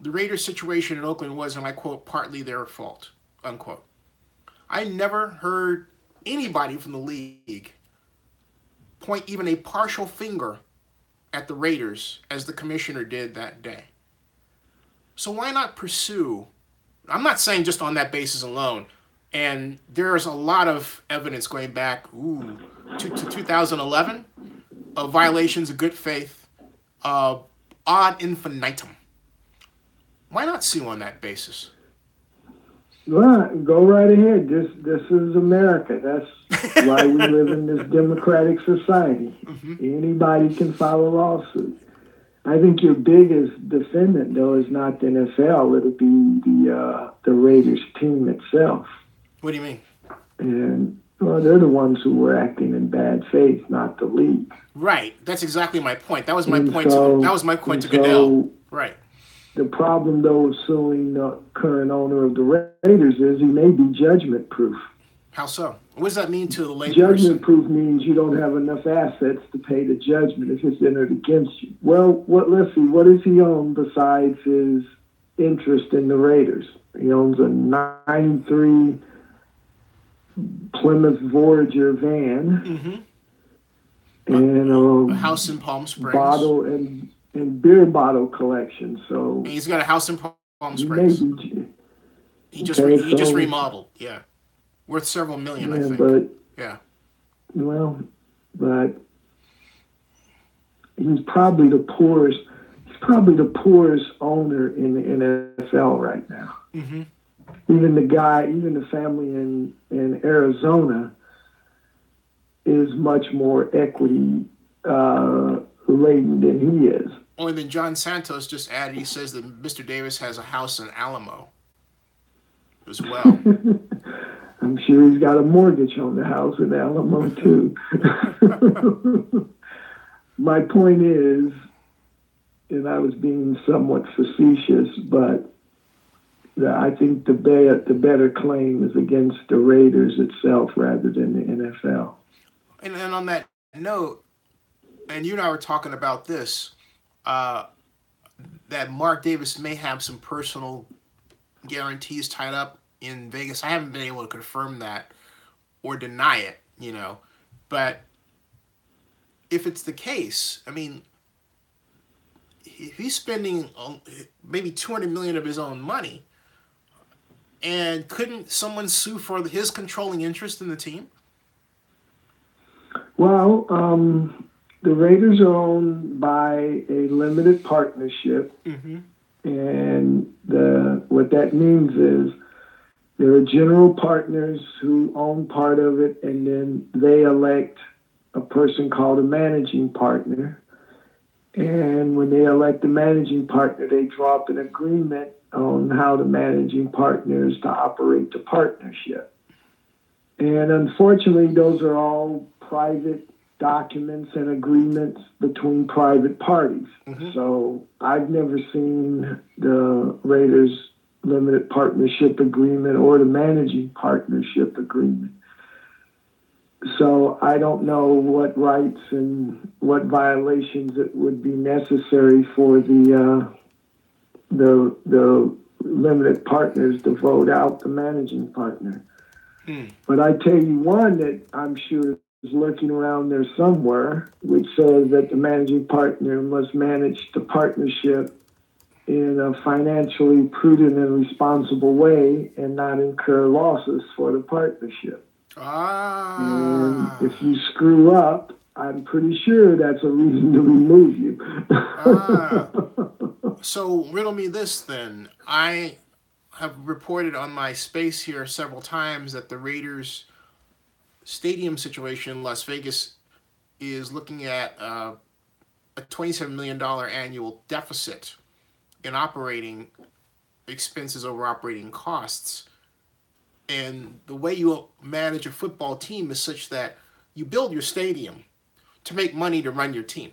the Raiders' situation in Oakland was, and I quote, partly their fault, unquote. I never heard anybody from the league point even a partial finger at the Raiders as the commissioner did that day. So why not pursue? I'm not saying just on that basis alone. And there's a lot of evidence going back to 2011 of violations of good faith, ad infinitum. Why not sue on that basis? Well, go right ahead. This is America. That's why we live in this democratic society. Mm-hmm. Anybody can file a lawsuit. I think your biggest defendant, though, is not the NFL. It'll be the Raiders team itself. What do you mean? And well, they're the ones who were acting in bad faith, not the league. Right. That's exactly my point. That was my point. That was my point to Goodell. Right. The problem, though, suing the current owner of the Raiders is he may be judgment-proof. How so? What does that mean to the layperson? Judgment-proof means you don't have enough assets to pay the judgment if it's entered against you. Well, let's see. What does he own besides his interest in the Raiders? He owns a 93 Plymouth Voyager van, mm-hmm, and a house in Palm Springs, bottle and beer bottle collection. So and he's got a house in Palm Springs. He just remodeled. Yeah, worth several million, I think. But he's probably the poorest. He's probably the poorest owner in the NFL right now. Mm-hmm. Even the family in Arizona is much more equity laden than he is. Oh, and then John Santos just added, he says that Mr. Davis has a house in Alamo as well. I'm sure he's got a mortgage on the house in Alamo, too. My point is, and I was being somewhat facetious, but I think the better claim is against the Raiders itself rather than the NFL. And on that note, and you and I were talking about this, that Mark Davis may have some personal guarantees tied up in Vegas. I haven't been able to confirm that or deny it, But if it's the case, I mean, if he's spending maybe $200 million of his own money, and couldn't someone sue for his controlling interest in the team? Well, the Raiders are owned by a limited partnership. Mm-hmm. And what that means is there are general partners who own part of it, and then they elect a person called a managing partner. And when they elect the managing partner, they draw up an agreement on how the managing partner is to operate the partnership. And unfortunately, those are all private documents and agreements between private parties. Mm-hmm. So I've never seen the Raiders limited partnership agreement or the managing partnership agreement. So I don't know what rights and what violations it would be necessary for the limited partners to vote out the managing partner. But I tell you one that I'm sure is lurking around there somewhere, which says that the managing partner must manage the partnership in a financially prudent and responsible way and not incur losses for the partnership. And if you screw up, I'm pretty sure that's a reason to remove you. So riddle me this then. I have reported on my space here several times that the Raiders stadium situation in Las Vegas is looking at a $27 million annual deficit in operating expenses over operating costs. And the way you manage a football team is such that you build your stadium to make money to run your team.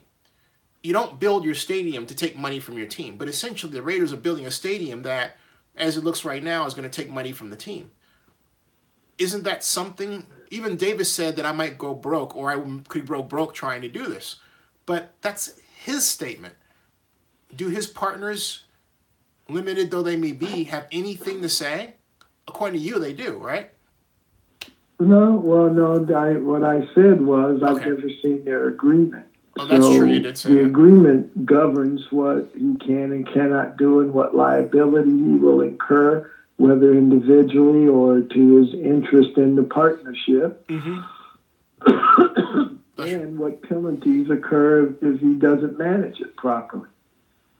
You don't build your stadium to take money from your team. But essentially, the Raiders are building a stadium that, as it looks right now, is going to take money from the team. Isn't that something? Even Davis said that I might go broke, or I could go broke trying to do this. But that's his statement. Do his partners, limited though they may be, have anything to say? According to you, they do, right? No, well, no. What I said was I've never seen their agreement. Oh, that's true. You did say the agreement governs what he can and cannot do and what liability he will incur, whether individually or to his interest in the partnership, and what penalties occur if he doesn't manage it properly.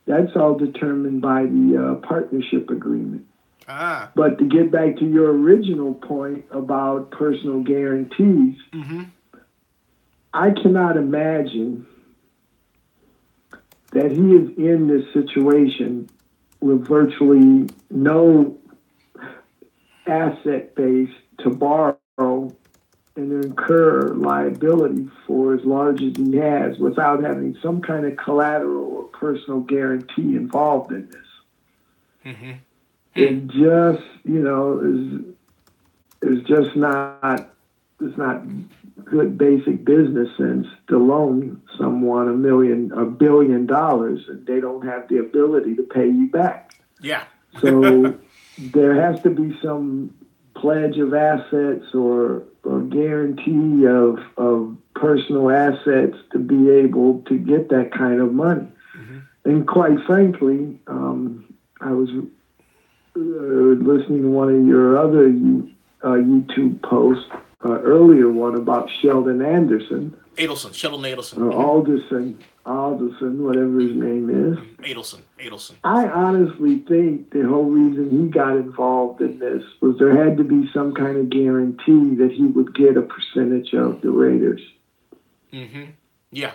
That's all determined by the partnership agreement. Ah. But to get back to your original point about personal guarantees, I cannot imagine that he is in this situation with virtually no asset base to borrow and incur liability for as large as he has without having some kind of collateral or personal guarantee involved in this. It just, you know, is just not, it's not good basic business sense to loan someone $1 billion and they don't have the ability to pay you back. Yeah. So there has to be some pledge of assets or guarantee of personal assets to be able to get that kind of money. And quite frankly, I was listening to one of your other YouTube posts, earlier one about Sheldon Adelson. Alderson, whatever his name is. Adelson. I honestly think the whole reason he got involved in this was there had to be some kind of guarantee that he would get a percentage of the Raiders. Yeah.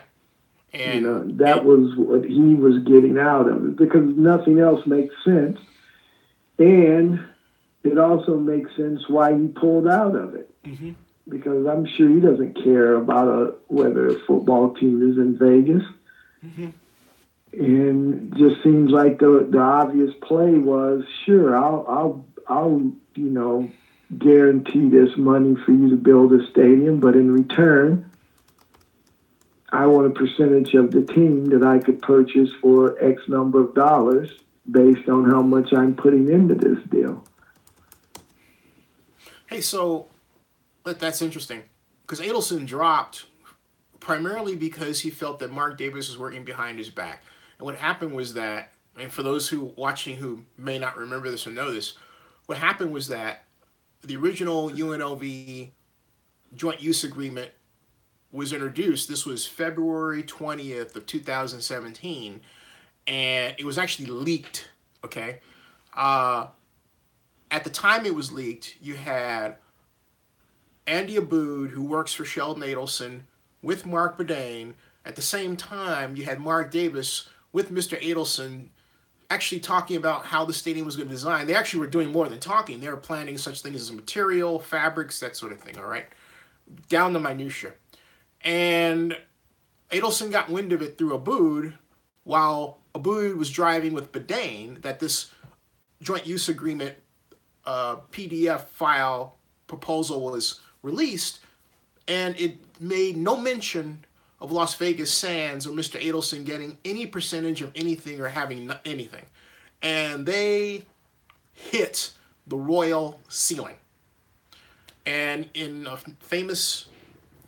And you know, that was what he was getting out of it, because nothing else makes sense. And it also makes sense why he pulled out of it, because I'm sure he doesn't care about whether a football team is in Vegas. And just seems like the obvious play was, sure, I'll you know, guarantee this money for you to build a stadium, but in return, I want a percentage of the team that I could purchase for X number of dollars based on how much I'm putting into this deal. Hey, so that's interesting, because Adelson dropped primarily because he felt that Mark Davis was working behind his back. And what happened was that, and for those who watching who may not remember this or know this, what happened was that the original UNLV joint use agreement was introduced. This was February 20th of 2017, and it was actually leaked, okay? At the time it was leaked, you had Andy Aboud, who works for Sheldon Adelson, with Mark Bourdain. At the same time, you had Mark Davis with Mr. Adelson actually talking about how the stadium was going to design. They actually were doing more than talking. They were planning such things as material, fabrics, that sort of thing, all right? Down to minutiae. And Adelson got wind of it through Aboud, while Aboud was driving with Bourdain, that this joint use agreement PDF file proposal was released, and it made no mention of Las Vegas Sands or Mr. Adelson getting any percentage of anything or having anything. And they hit the royal ceiling. And in a famous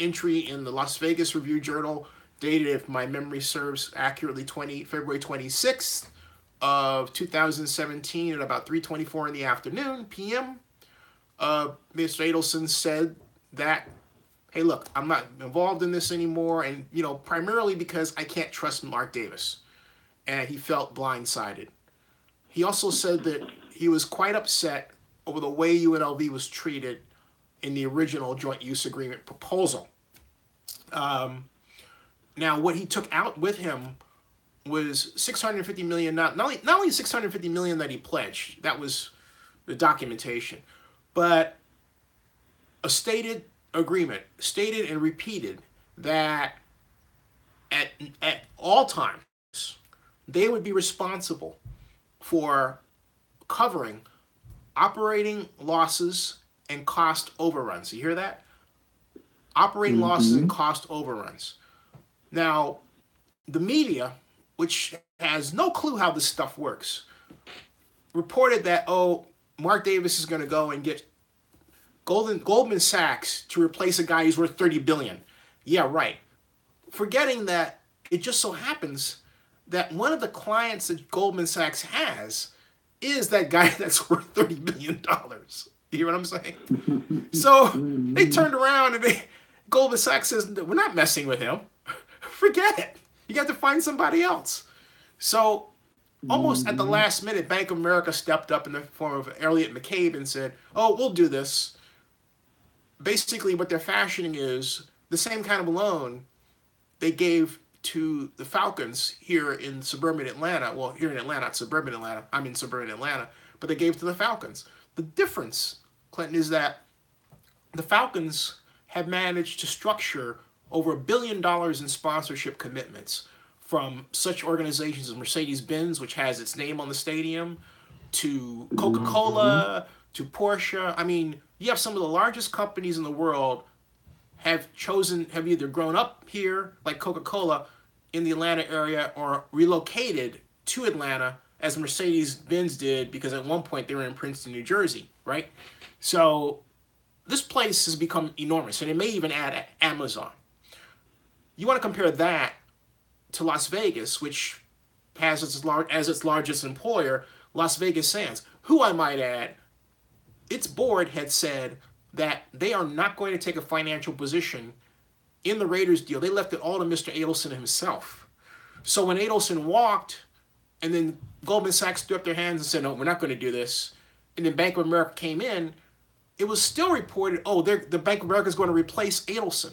entry in the Las Vegas Review Journal, dated, if my memory serves accurately, February 26th of 2017 at about 3:24 in the afternoon, p.m., Mr. Adelson said that, hey, look, I'm not involved in this anymore, and, you know, primarily because I can't trust Mark Davis, and he felt blindsided. He also said that he was quite upset over the way UNLV was treated in the original joint use agreement proposal. Now, what he took out with him was $650 million, not only $650 million that he pledged, that was the documentation, but a stated agreement, stated and repeated, that at all times, they would be responsible for covering operating losses and cost overruns. You hear that? Operating losses and cost overruns. Now, the media, which has no clue how this stuff works, reported that, oh, Mark Davis is going to go and get Goldman Sachs to replace a guy who's worth $30 billion. Yeah, right. Forgetting that it just so happens that one of the clients that Goldman Sachs has is that guy that's worth $30 billion. You hear what I'm saying? So they turned around and Goldman Sachs says, we're not messing with him. Forget it. You got to find somebody else. So almost at the last minute, Bank of America stepped up in the form of Elliott McCabe and said, oh, we'll do this. Basically what they're fashioning is the same kind of loan they gave to the Falcons here in suburban Atlanta. Well, here in Atlanta, not suburban Atlanta. I'm in suburban Atlanta, but they gave to the Falcons. The difference, Clinton, is that the Falcons have managed to structure over $1 billion in sponsorship commitments from such organizations as Mercedes-Benz, which has its name on the stadium, to Coca-Cola, to Porsche. I mean, you have some of the largest companies in the world have either grown up here, like Coca-Cola, in the Atlanta area, or relocated to Atlanta, as Mercedes-Benz did, because at one point they were in Princeton, New Jersey, right? So this place has become enormous, and it may even add Amazon. You want to compare that to Las Vegas, which has its largest employer, Las Vegas Sands, who, I might add, its board had said that they are not going to take a financial position in the Raiders deal. They left it all to Mr. Adelson himself. So when Adelson walked, and then Goldman Sachs threw up their hands and said, no, we're not going to do this, and then Bank of America came in, it was still reported, oh, the Bank of America is going to replace Adelson.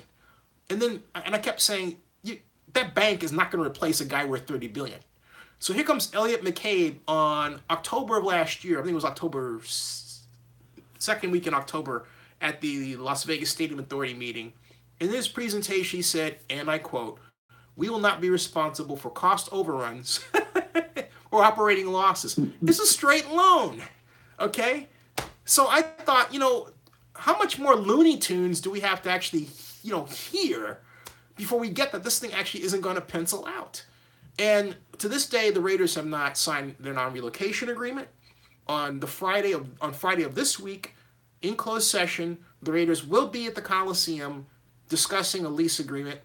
And I kept saying, that bank is not going to replace a guy worth $30 billion. So here comes Elliott McCabe on October of last year. I think it was October, second week in October, at the Las Vegas Stadium Authority meeting. In his presentation, he said, and I quote, "We will not be responsible for cost overruns or operating losses." It's a straight loan, okay? So I thought, how much more Looney Tunes do we have to actually, hear before we get that this thing actually isn't going to pencil out? And to this day, the Raiders have not signed their non-relocation agreement. On Friday of this week, in closed session, the Raiders will be at the Coliseum discussing a lease agreement.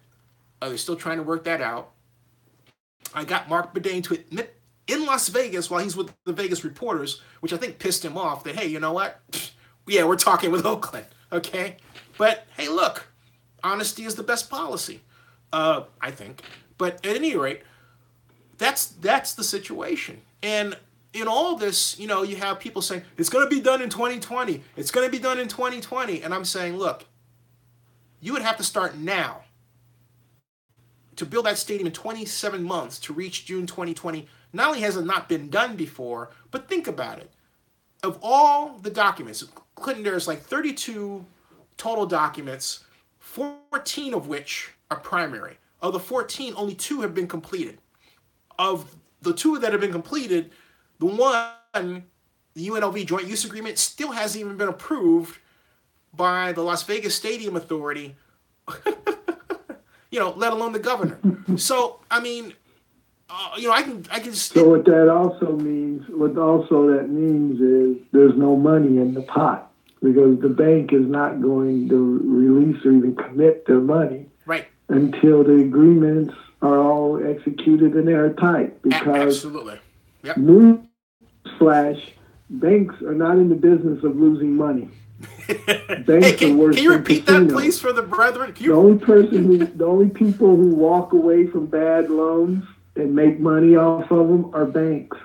They're still trying to work that out. I got Mark Bedane to admit in Las Vegas while he's with the Vegas reporters, which I think pissed him off, that, hey, you know what? Yeah, we're talking with Oakland, okay? But, hey, look, honesty is the best policy, I think. But at any rate, that's the situation. And in all this, you have people saying, it's going to be done in 2020. It's going to be done in 2020. And I'm saying, look, you would have to start now to build that stadium in 27 months to reach June 2020. Not only has it not been done before, but think about it. Of all the documents, Clinton, there's like 32 total documents, 14 of which are primary. Of the 14, only 2 have been completed. Of the 2 that have been completed, the one, the UNLV Joint Use Agreement, still hasn't even been approved by the Las Vegas Stadium Authority, let alone the governor. So, I mean, I can. So what that means is there's no money in the pot, because the bank is not going to release or even commit their money, right, until the agreements are all executed and airtight. Because absolutely. Yep. Newsflash, banks are not in the business of losing money. Banks are worse than casinos. Can you repeat that, please, for the brethren? The only people who walk away from bad loans and make money off of them are banks.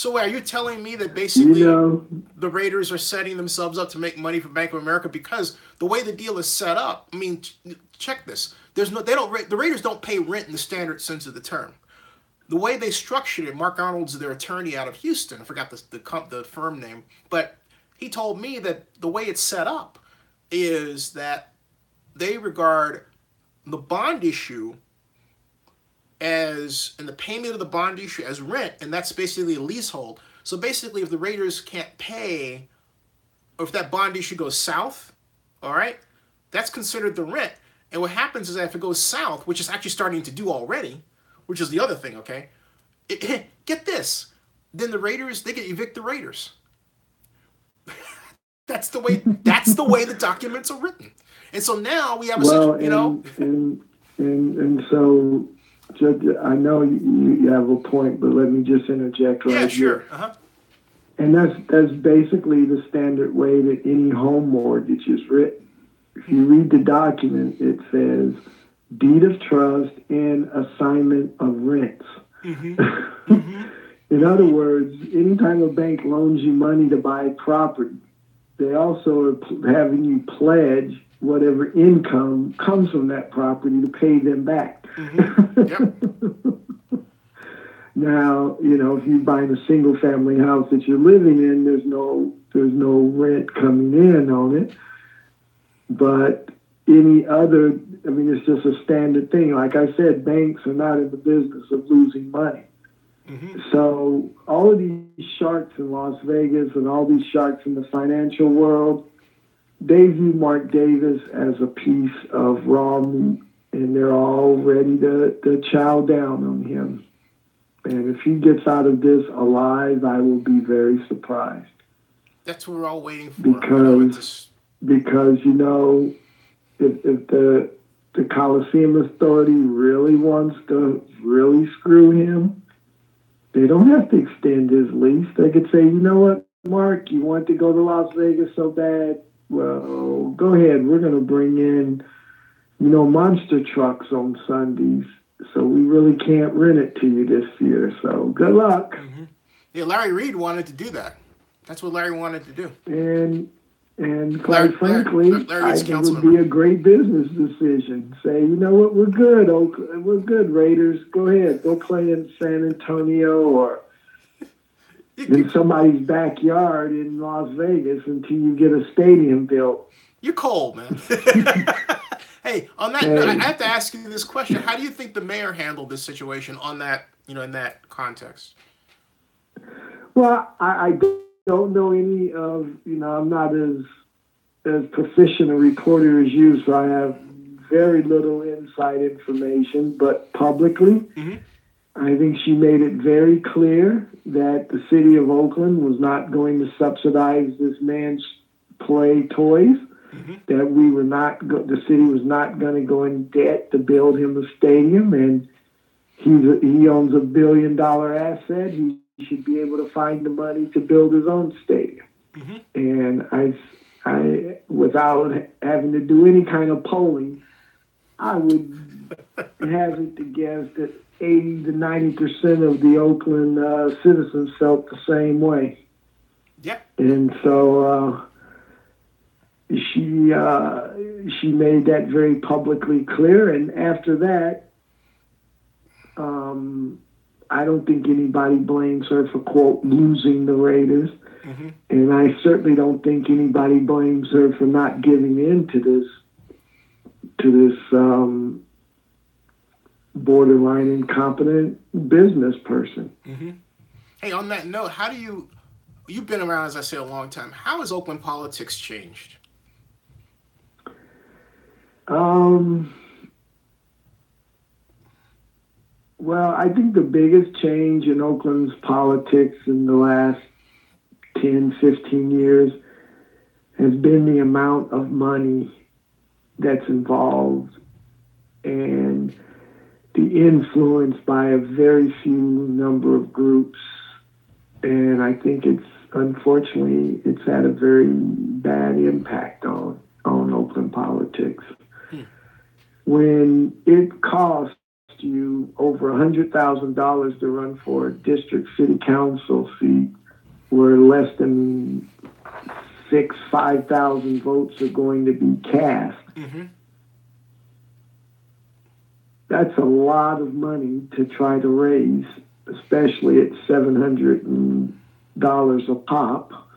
So wait, are you telling me that basically the Raiders are setting themselves up to make money for Bank of America? Because the way the deal is set up, I mean, check this. The Raiders don't pay rent in the standard sense of the term. The way they structured it, Mark Arnold's their attorney out of Houston. I forgot the firm name, but he told me that the way it's set up is that they regard the bond issue and the payment of the bond issue as rent, and that's basically a leasehold. So basically, if the Raiders can't pay, or if that bond issue goes south, all right, that's considered the rent. And what happens is that if it goes south, which is actually starting to do already, which is the other thing, okay, get this, then the Raiders, they can evict the Raiders. That's the way the documents are written. And so now we have a situation, you know. And so, Judge, I know you have a point, but let me just interject right here. Yeah, sure. Uh-huh. And that's basically the standard way that any home mortgage is written. If you read the document, it says deed of trust and assignment of rents. Mm-hmm. Mm-hmm. In other words, anytime a bank loans you money to buy property, they also are having you pledge whatever income comes from that property to pay them back. Mm-hmm. Yep. Now, you know, if you're buying a single-family house that you're living in, there's no rent coming in on it. But any other, I mean, it's just a standard thing. Like I said, banks are not in the business of losing money. Mm-hmm. So all of these sharks in Las Vegas and all these sharks in the financial world, they view Mark Davis as a piece of raw meat, and they're all ready to chow down on him. And if he gets out of this alive, I will be very surprised. That's what we're all waiting for. Because you know, if the Coliseum Authority really wants to really screw him, they don't have to extend his lease. They could say, you know what, Mark, you want to go to Las Vegas so bad? Well, go ahead. We're going to bring in, you know, monster trucks on Sundays, so we really can't rent it to you this year. So good luck. Mm-hmm. Yeah, Larry Reed wanted to do that. That's what Larry wanted to do. And quite frankly, I think it would be a great business decision. Say, you know what, we're good. Oakland, we're good, Raiders. Go ahead. Go play in San Antonio or in somebody's backyard in Las Vegas until you get a stadium built. You're cold, man. Hey, on that note, I have to ask you this question. How do you think the mayor handled this situation on that, you know, in that context? Well, I don't know any of, you know, I'm not as proficient a reporter as you, so I have very little inside information, but publicly, mm-hmm. I think she made it very clear that the city of Oakland was not going to subsidize this man's play toys, mm-hmm. that we were not, the city was not going to go in debt to build him a stadium, and he owns $1 billion asset. He should be able to find the money to build his own stadium. Mm-hmm. And I, without having to do any kind of polling, I would hazard to guess that 80 to 90% of the Oakland citizens felt the same way. Yep. And so she made that very publicly clear. And after that, I don't think anybody blames her for, quote, losing the Raiders. Mm-hmm. And I certainly don't think anybody blames her for not giving in to this borderline incompetent business person. Mm-hmm. Hey, on that note, how do you've been around, as I say, a long time. How has Oakland politics changed? Well, I think the biggest change in Oakland's politics in the last 10, 15 years has been the amount of money that's involved and the influence by a very few number of groups. And I think unfortunately, it's had a very bad impact on Oakland politics. Hmm. When it costs you over $100,000 to run for a district city council seat where less than 5,000 votes are going to be cast. Mm-hmm. That's a lot of money to try to raise, especially at $700 a pop.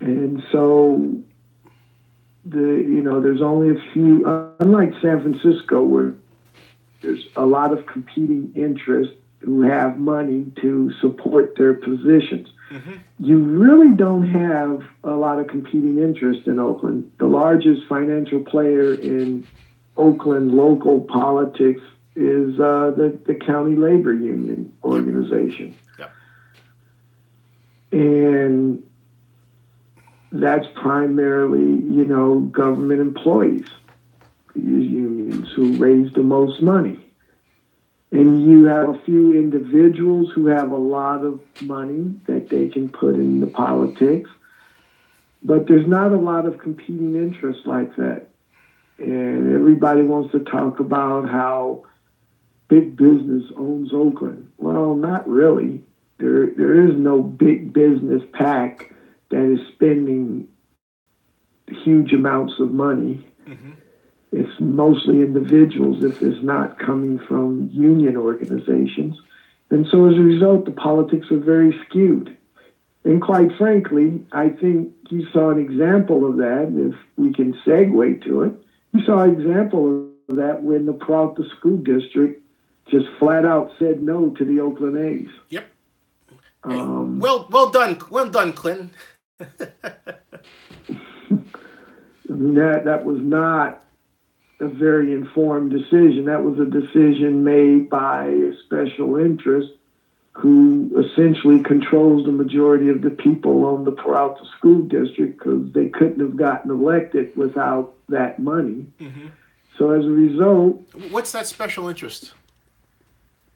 And so, there's only a few, unlike San Francisco, where there's a lot of competing interests who have money to support their positions. Mm-hmm. You really don't have a lot of competing interest in Oakland. The largest financial player in Oakland local politics is the county labor union organization. Yep. And that's primarily, government employees, unions who raise the most money. And you have a few individuals who have a lot of money that they can put into politics, but there's not a lot of competing interests like that. And everybody wants to talk about how big business owns Oakland. Well, not really. There is no big business PAC that is spending huge amounts of money. Mm-hmm. It's mostly individuals if it's not coming from union organizations. And so as a result, the politics are very skewed. And quite frankly, I think you saw an example of that, if we can segue to it. You saw an example of that when the Peralta School District just flat out said no to the Oakland A's. Yep. Well done, Clinton. That was not a very informed decision. That was a decision made by a special interest who essentially controls the majority of the people on the Peralta School District, because they couldn't have gotten elected without that money. Mm-hmm. So as a result... What's that special interest?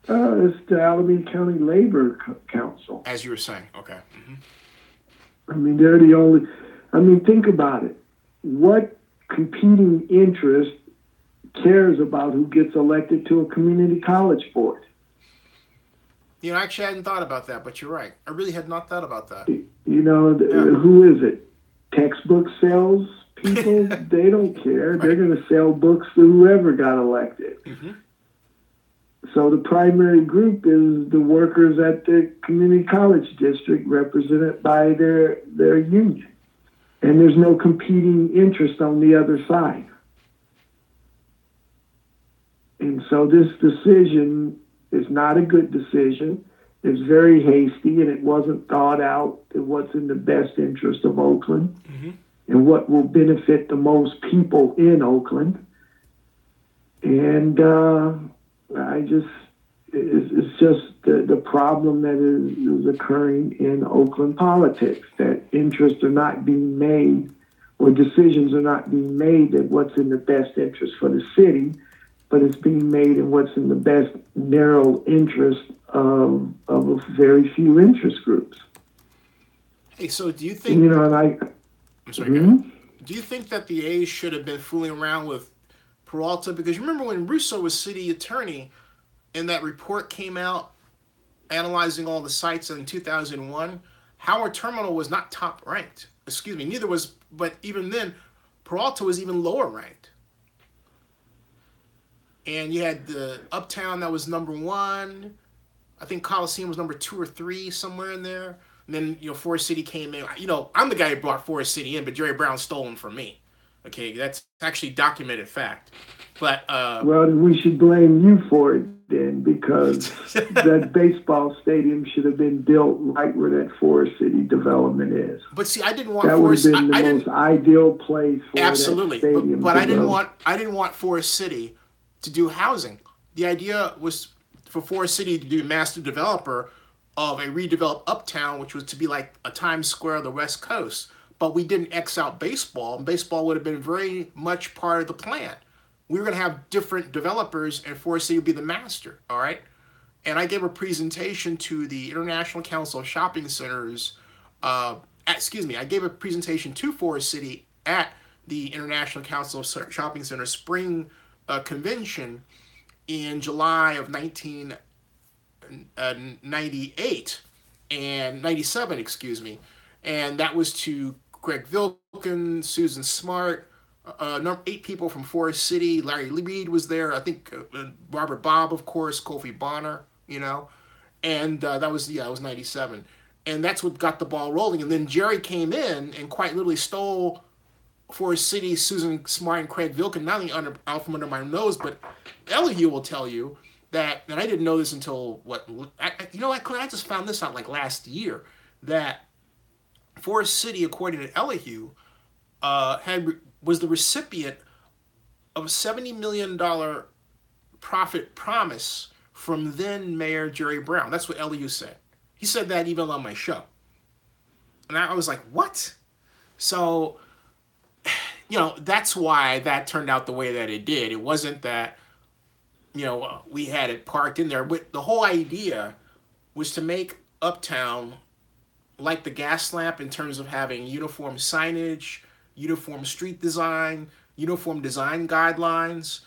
It's the Alameda County Labor Council. As you were saying, okay. Mm-hmm. They're the only... think about it. What competing interest cares about who gets elected to a community college board? Actually, I hadn't thought about that, but you're right. I really had not thought about that. Who is it? Textbook sales people? They don't care. Right. They're going to sell books to whoever got elected. Mm-hmm. So the primary group is the workers at the community college district represented by their union. And there's no competing interest on the other side. And so this decision... It's not a good decision. It's very hasty, and it wasn't thought out what's in the best interest of Oakland, mm-hmm. and what will benefit the most people in Oakland. And it's just the problem that is occurring in Oakland politics, that interests are not being made, or decisions are not being made at what's in the best interest for the city, but it's being made in what's in the best narrow interest of a very few interest groups. Hey, so do you think... I'm sorry, mm-hmm. Do you think that the A's should have been fooling around with Peralta? Because you remember when Russo was city attorney and that report came out analyzing all the sites in 2001, Howard Terminal was not top ranked. Excuse me, neither was... But even then, Peralta was even lower ranked. And you had the Uptown that was number one. I think Coliseum was number 2 or 3, somewhere in there. And then, Forest City came in. I'm the guy who brought Forest City in, but Jerry Brown stole him from me. Okay, that's actually documented fact. But well, we should blame you for it then, because that baseball stadium should have been built right where that Forest City development is. But see, I didn't want that Forest City. That would have been the most ideal place for absolutely. That stadium. But I didn't want Forest City to do housing. The idea was for Forest City to be master developer of a redeveloped Uptown, which was to be like a Times Square of the West Coast. But we didn't X out baseball, and baseball would have been very much part of the plan. We were going to have different developers, and Forest City would be the master, all right? And I gave a presentation to the International Council of Shopping Centers. I gave a presentation to Forest City at the International Council of Shopping Centers Spring Convention, in July of 97, and that was to Greg Vilkin, Susan Smart, 8 people from Forest City. Larry Reed was there. I think Robert Bob, of course, Kofi Bonner, and that was 97. And that's what got the ball rolling. And then Jerry came in and quite literally stole Forest City, Susan Smart, and Craig Vilkin, not only out from under my nose, but Elihu will tell you that, and I didn't know this until, I just found this out like last year, that Forest City, according to Elihu, was the recipient of a $70 million profit promise from then Mayor Jerry Brown. That's what Elihu said. He said that even on my show. And I was like, what? So, that's why that turned out the way that it did. It wasn't that, we had it parked in there. But the whole idea was to make Uptown like the gas lamp in terms of having uniform signage, uniform street design, uniform design guidelines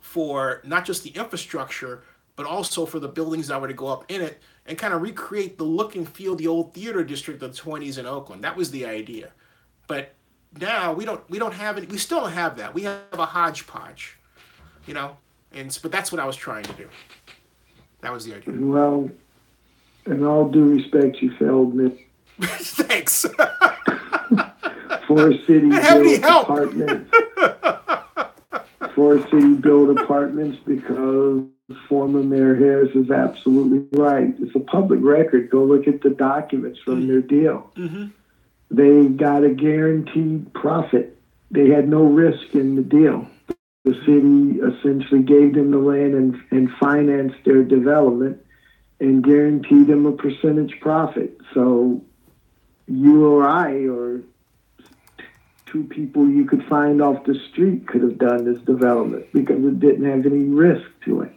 for not just the infrastructure, but also for the buildings that were to go up in it, and kind of recreate the look and feel, the old theater district of the 20s in Oakland. That was the idea. But now we don't have it. We still don't have that. We have a hodgepodge, but that's what I was trying to do. That was the idea. Well, in all due respect, you failed me. Thanks. Forest City built apartments because former Mayor Harris is absolutely right. It's a public record. Go look at the documents from their deal. Mm-hmm. They got a guaranteed profit. They had no risk in the deal. The city essentially gave them the land and financed their development and guaranteed them a percentage profit. So you or I or two people you could find off the street could have done this development because it didn't have any risk to it.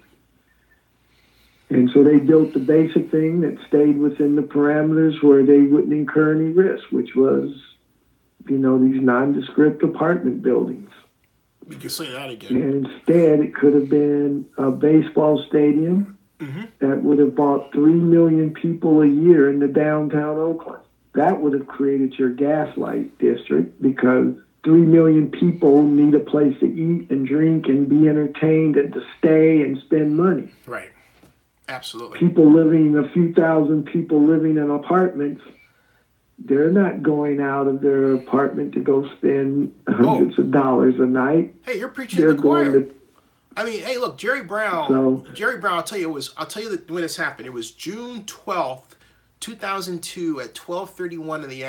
And so they built the basic thing that stayed within the parameters where they wouldn't incur any risk, which was, these nondescript apartment buildings. We can say that again. And instead, it could have been a baseball stadium that would have bought 3 million people a year in the downtown Oakland. That would have created your gaslight district because 3 million people need a place to eat and drink and be entertained and to stay and spend money. Right. Absolutely. A few thousand people living in apartments, they're not going out of their apartment to go spend hundreds of dollars a night. Hey, you're preaching to the choir. Look, Jerry Brown. I'll tell you when this happened. It was June 12th, 2002 at 12:31 in the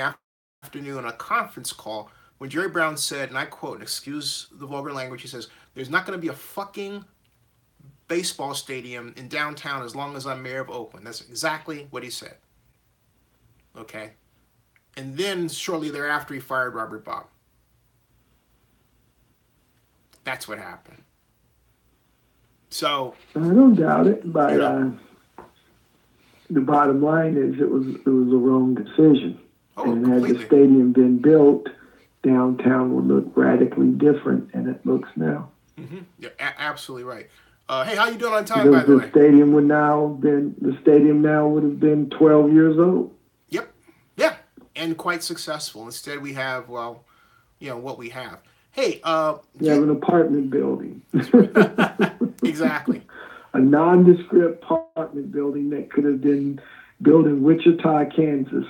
afternoon on a conference call when Jerry Brown said, and I quote, and excuse the vulgar language, he says, "There's not going to be a fucking baseball stadium in downtown as long as I'm mayor of Oakland." That's exactly what he said. Okay. And then shortly thereafter, he fired Robert Bob. That's what happened. So I don't doubt it, but the bottom line is it was the wrong decision. Completely. Had the stadium been built, downtown would look radically different than it looks now. Mm-hmm. You're absolutely right. Hey, how you doing on time, by the way? The stadium now would have been 12 years old. Yep. Yeah. And quite successful. Instead, we have, what we have. Hey. You have an apartment building. Exactly. A nondescript apartment building that could have been built in Wichita, Kansas.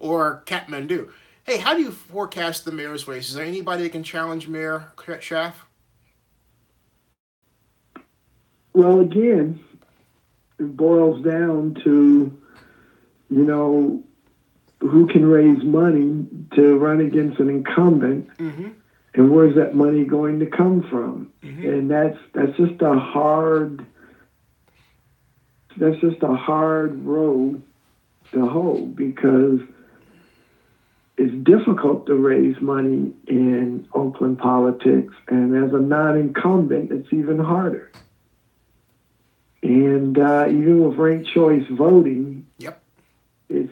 Or Kathmandu. Hey, how do you forecast the mayor's race? Is there anybody that can challenge Mayor Schaaf? Well, again, it boils down to, who can raise money to run against an incumbent, and where's that money going to come from? Mm-hmm. And that's just a hard road to hoe because it's difficult to raise money in Oakland politics, and as a non-incumbent, it's even harder. And even with ranked choice voting, you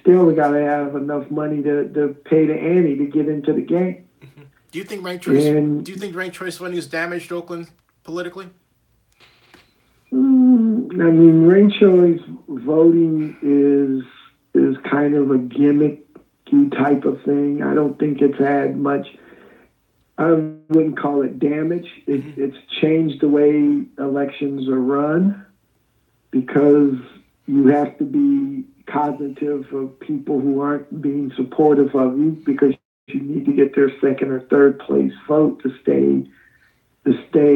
still got to have enough money to pay the ante to get into the game. Mm-hmm. Do you think ranked choice voting has damaged Oakland politically? I mean, ranked choice voting is kind of a gimmicky type of thing. I don't think it's had much. I wouldn't call it damage. It's changed the way elections are run because you have to be cognitive of people who aren't being supportive of you because you need to get their second or third place vote to stay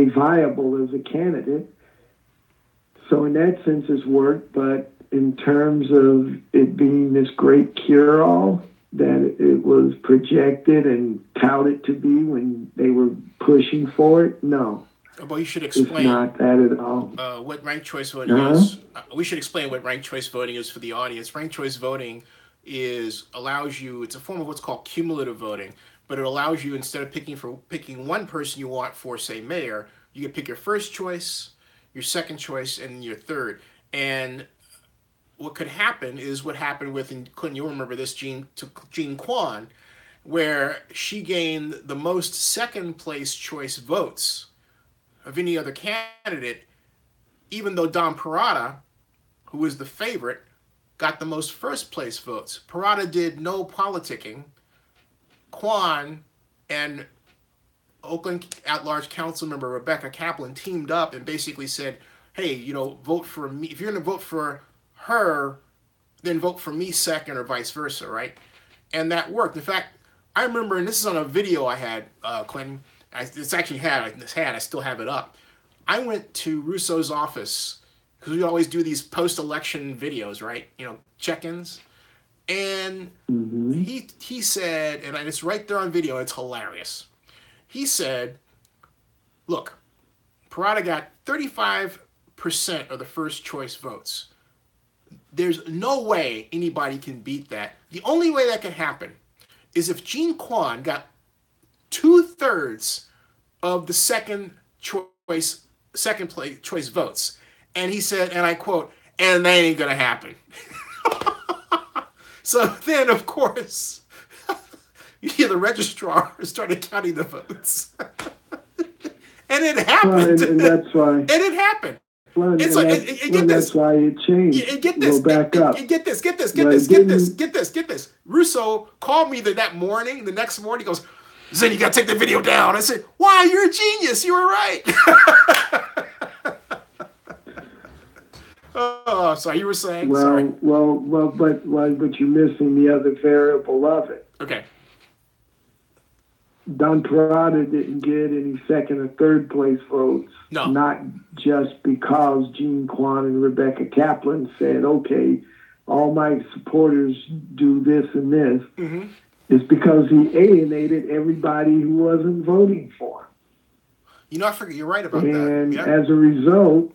viable as a candidate. So in that sense, it's worked. But in terms of it being this great cure-all that it was projected and touted to be when they were pushing for it, no. Well, you should explain. It's not that at all. What ranked choice voting is. We should explain what ranked choice voting is for the audience. Ranked choice voting it's a form of what's called cumulative voting, but it allows you, instead of picking one person you want for, say, mayor, you can pick your first choice, your second choice, and your third. And what could happen is what happened with, and Clinton, you'll remember this, Jean Kwan, where she gained the most second place choice votes of any other candidate, even though Don Parada, who was the favorite, got the most first place votes. Parada did no politicking. Kwan and Oakland at-large council member Rebecca Kaplan teamed up and basically said, hey, vote for me. If you're going to vote for her, then vote for me second, or vice versa, right? And that worked. In fact, I remember, and this is on a video I had, Clinton, I still have it up. I went to Russo's office because we always do these post-election videos, right? Check-ins. And he said, and it's right there on video, it's hilarious. He said, look, Parada got 35% of the first choice votes. There's no way anybody can beat that. The only way that can happen is if Jean Kwan got 2/3 of the second place votes. And he said, and I quote, and that ain't gonna happen. So then, of course, the registrar started counting the votes. And it happened. And that's why. And it happened. That's why it changed. Get this. Russo called me the next morning, he goes, Zen, you gotta take the video down. I said, wow, you're a genius, you were right. Oh, sorry, you were saying? Well, but you're missing the other variable of it. Okay. Don Parada didn't get any second or third place votes. No. Not just because Jean Kwan and Rebecca Kaplan said, okay, all my supporters do this and this. Mm-hmm. It's because he alienated everybody who wasn't voting for him. I forget, you're right about that. And yeah. As a result,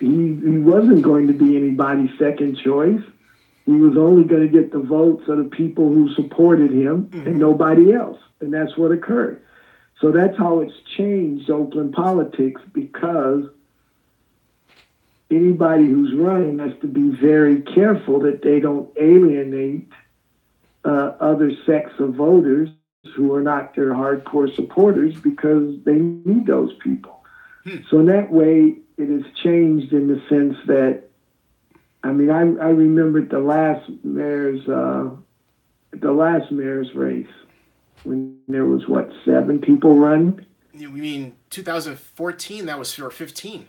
he wasn't going to be anybody's second choice. He was only going to get the votes of the people who supported him and nobody else. And that's what occurred. So that's how it's changed Oakland politics, because anybody who's running has to be very careful that they don't alienate other sects of voters who are not their hardcore supporters, because they need those people. So in that way, it has changed in the sense that, I remembered the last mayor's race when there was, 7 people running? You mean 2014? That was 15.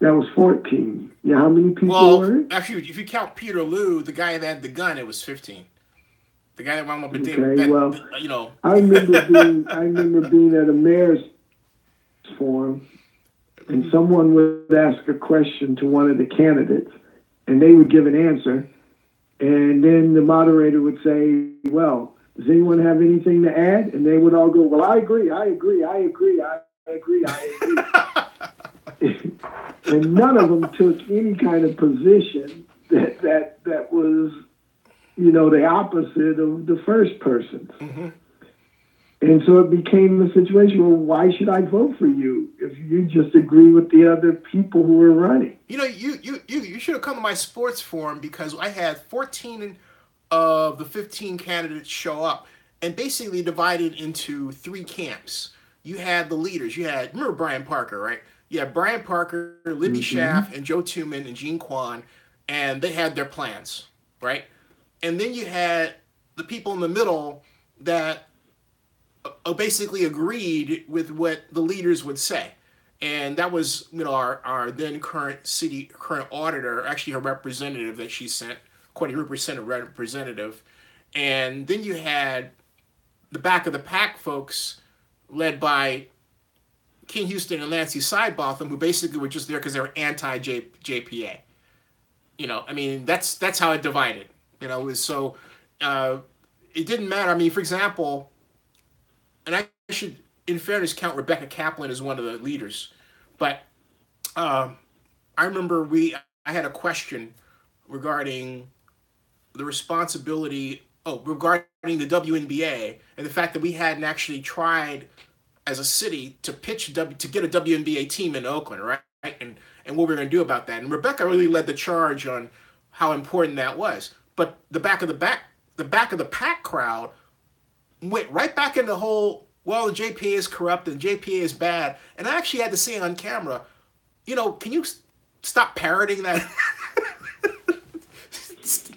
That was 14. Yeah, how many people were it? Actually, if you count Peter Liu, the guy that had the gun, it was 15. The guy that wound up in David. I remember being at a mayor's forum, and someone would ask a question to one of the candidates, and they would give an answer, and then the moderator would say, well, does anyone have anything to add? And they would all go, well, I agree. And none of them took any kind of position that was, the opposite of the first person's. Mm-hmm. And so it became a situation, well, why should I vote for you if you just agree with the other people who are running? You should have come to my sports forum, because I had 14 of the 15 candidates show up. and basically divided into three camps. You had the leaders. You had, remember Brian Parker, right? You had Brian Parker, Libby Schaaf, and Joe Tooman and Gene Kwan, and they had their plans, right? And then you had the people in the middle that basically agreed with what the leaders would say. And that was, you know, our then current auditor, actually her representative that she sent, Courtney Rupert's representative. And then you had the back of the pack folks led by Ken Houston and Nancy Sidebotham, who basically were just there because they were anti-JPA. You know, I mean, that's how it divided. You know, so it didn't matter. I mean, for example, and I should, in fairness, count Rebecca Kaplan as one of the leaders. But I remember I had a question regarding the responsibility, regarding the WNBA and the fact that we hadn't actually tried as a city to get a WNBA team in Oakland, right? And what we were going to do about that. And Rebecca really led the charge on how important that was. But the back of the pack crowd went right back in the whole, well, the JPA is corrupt and JPA is bad. And I actually had to say on camera, you know, can you stop parroting that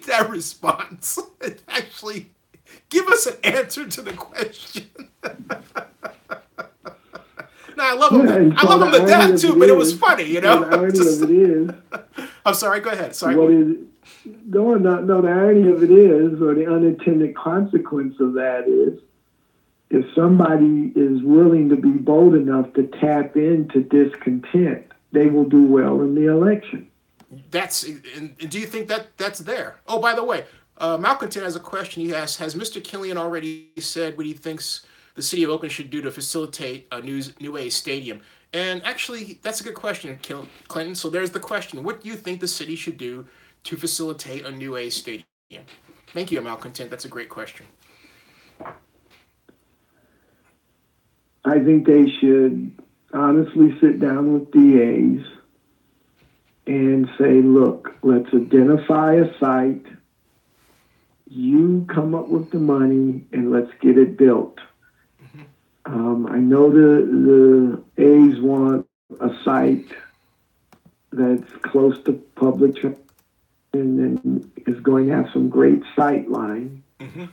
that response? And actually give us an answer to the question. No, I love him. I love him to death too, but it was funny, you know. The irony of it is, I'm sorry. Go ahead. Sorry. The irony of it is, or the unintended consequence of that is, if somebody is willing to be bold enough to tap into discontent, they will do well in the election. And do you think that's there? Oh, by the way, Malcontent has a question. He asks, has Mr. Killian already said what he thinks the city of Oakland should do to facilitate a new A's stadium? And actually, that's a good question, Clinton. So there's the question. What do you think the city should do to facilitate a new A's stadium? Thank you, Malcontent. That's a great question. I think they should honestly sit down with the A's and say, look, let's identify a site. You come up with the money and let's get it built. I know the A's want a site that's close to public and is going to have some great sight line. Mm-hmm.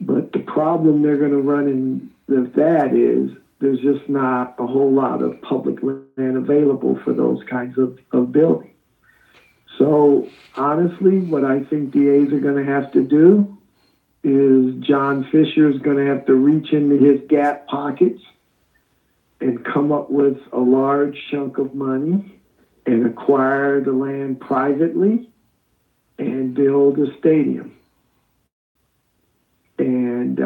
But the problem they're going to run in with that is there's just not a whole lot of public land available for those kinds of buildings. So honestly, what I think the A's are going to have to do is John Fisher is going to have to reach into his gap pockets and come up with a large chunk of money and acquire the land privately and build a stadium. And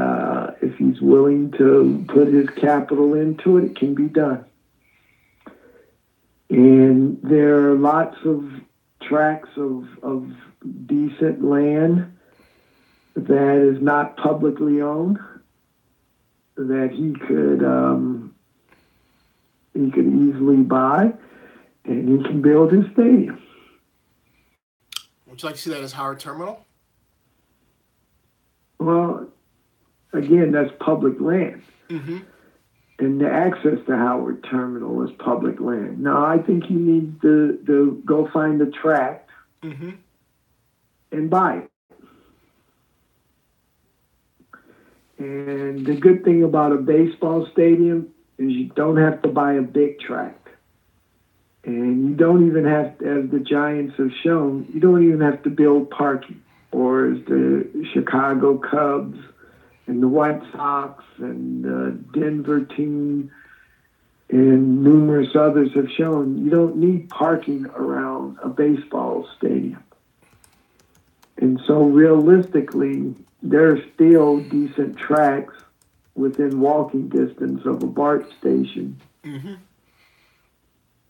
if he's willing to put his capital into it, it can be done. And there are lots of tracts of decent land that is not publicly owned, that he could easily buy, and he can build his stadium. Would you like to see that as Howard Terminal? Well, again, that's public land. Mm-hmm. And the access to Howard Terminal is public land. Now, I think he needs to go find the tract and buy it. And the good thing about a baseball stadium is you don't have to buy a big tract. And you don't even have to, as the Giants have shown, you don't even have to build parking. Or as the Chicago Cubs and the White Sox and the Denver team and numerous others have shown, you don't need parking around a baseball stadium. And so realistically, there are still decent tracks within walking distance of a BART station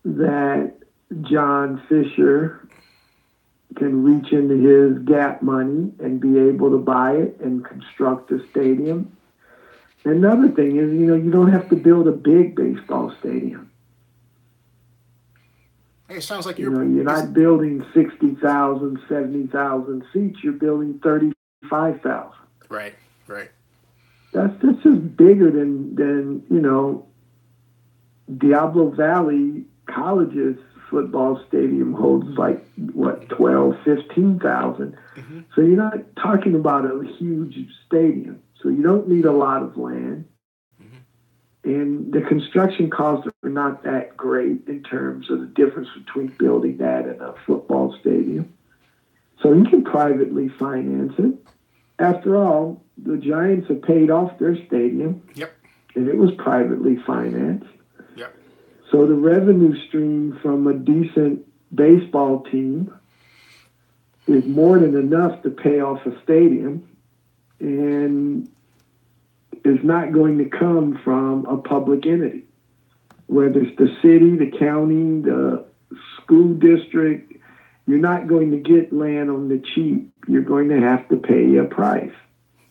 that John Fisher can reach into his gap money and be able to buy it and construct a stadium. Another thing is, you know, you don't have to build a big baseball stadium. Hey, it sounds like you're not building 60,000, 70,000 seats. You're building 35,000. Right. that's just bigger than you know, Diablo Valley College's football stadium holds like what 12,000-15,000. Mm-hmm. So you're not talking about a huge stadium. So you don't need a lot of land. And the construction costs are not that great in terms of the difference between building that and a football stadium. So you can privately finance it. After all, the Giants have paid off their stadium. Yep. And it was privately financed. Yep. So the revenue stream from a decent baseball team is more than enough to pay off a stadium. And is not going to come from a public entity, whether it's the city, the county, the school district. You're not going to get land on the cheap. You're going to have to pay a price,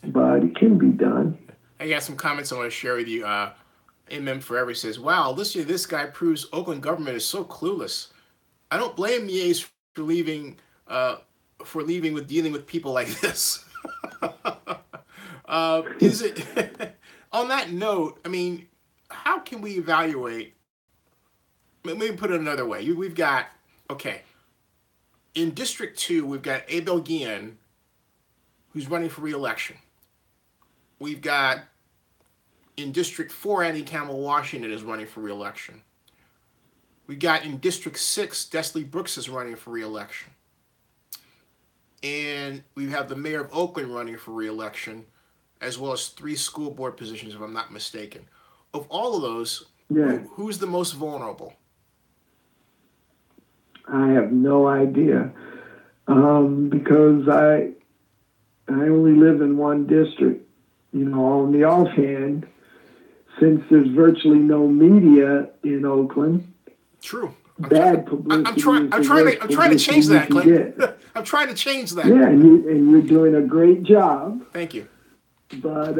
but it can be done. I got some comments I want to share with you. MM Forever says, wow, listening to this guy proves Oakland government is so clueless. I don't blame the A's for leaving with dealing with people like this. Is it on that note? I mean, how can we evaluate? Let me put it another way. We've got in District 2, we've got Abel Guillen, who's running for re-election. We've got in District 4, Andy Campbell Washington is running for re-election. We got in District 6, Desley Brooks is running for re-election, and we have the mayor of Oakland running for re-election, as well as 3 school board positions, if I'm not mistaken. Of all of those, who's the most vulnerable? I have no idea, because I only live in one district. You know, on the offhand, since there's virtually no media in Oakland, true. I'm trying to change that, Clint. I'm trying to change that. Yeah, and you're doing a great job. Thank you. But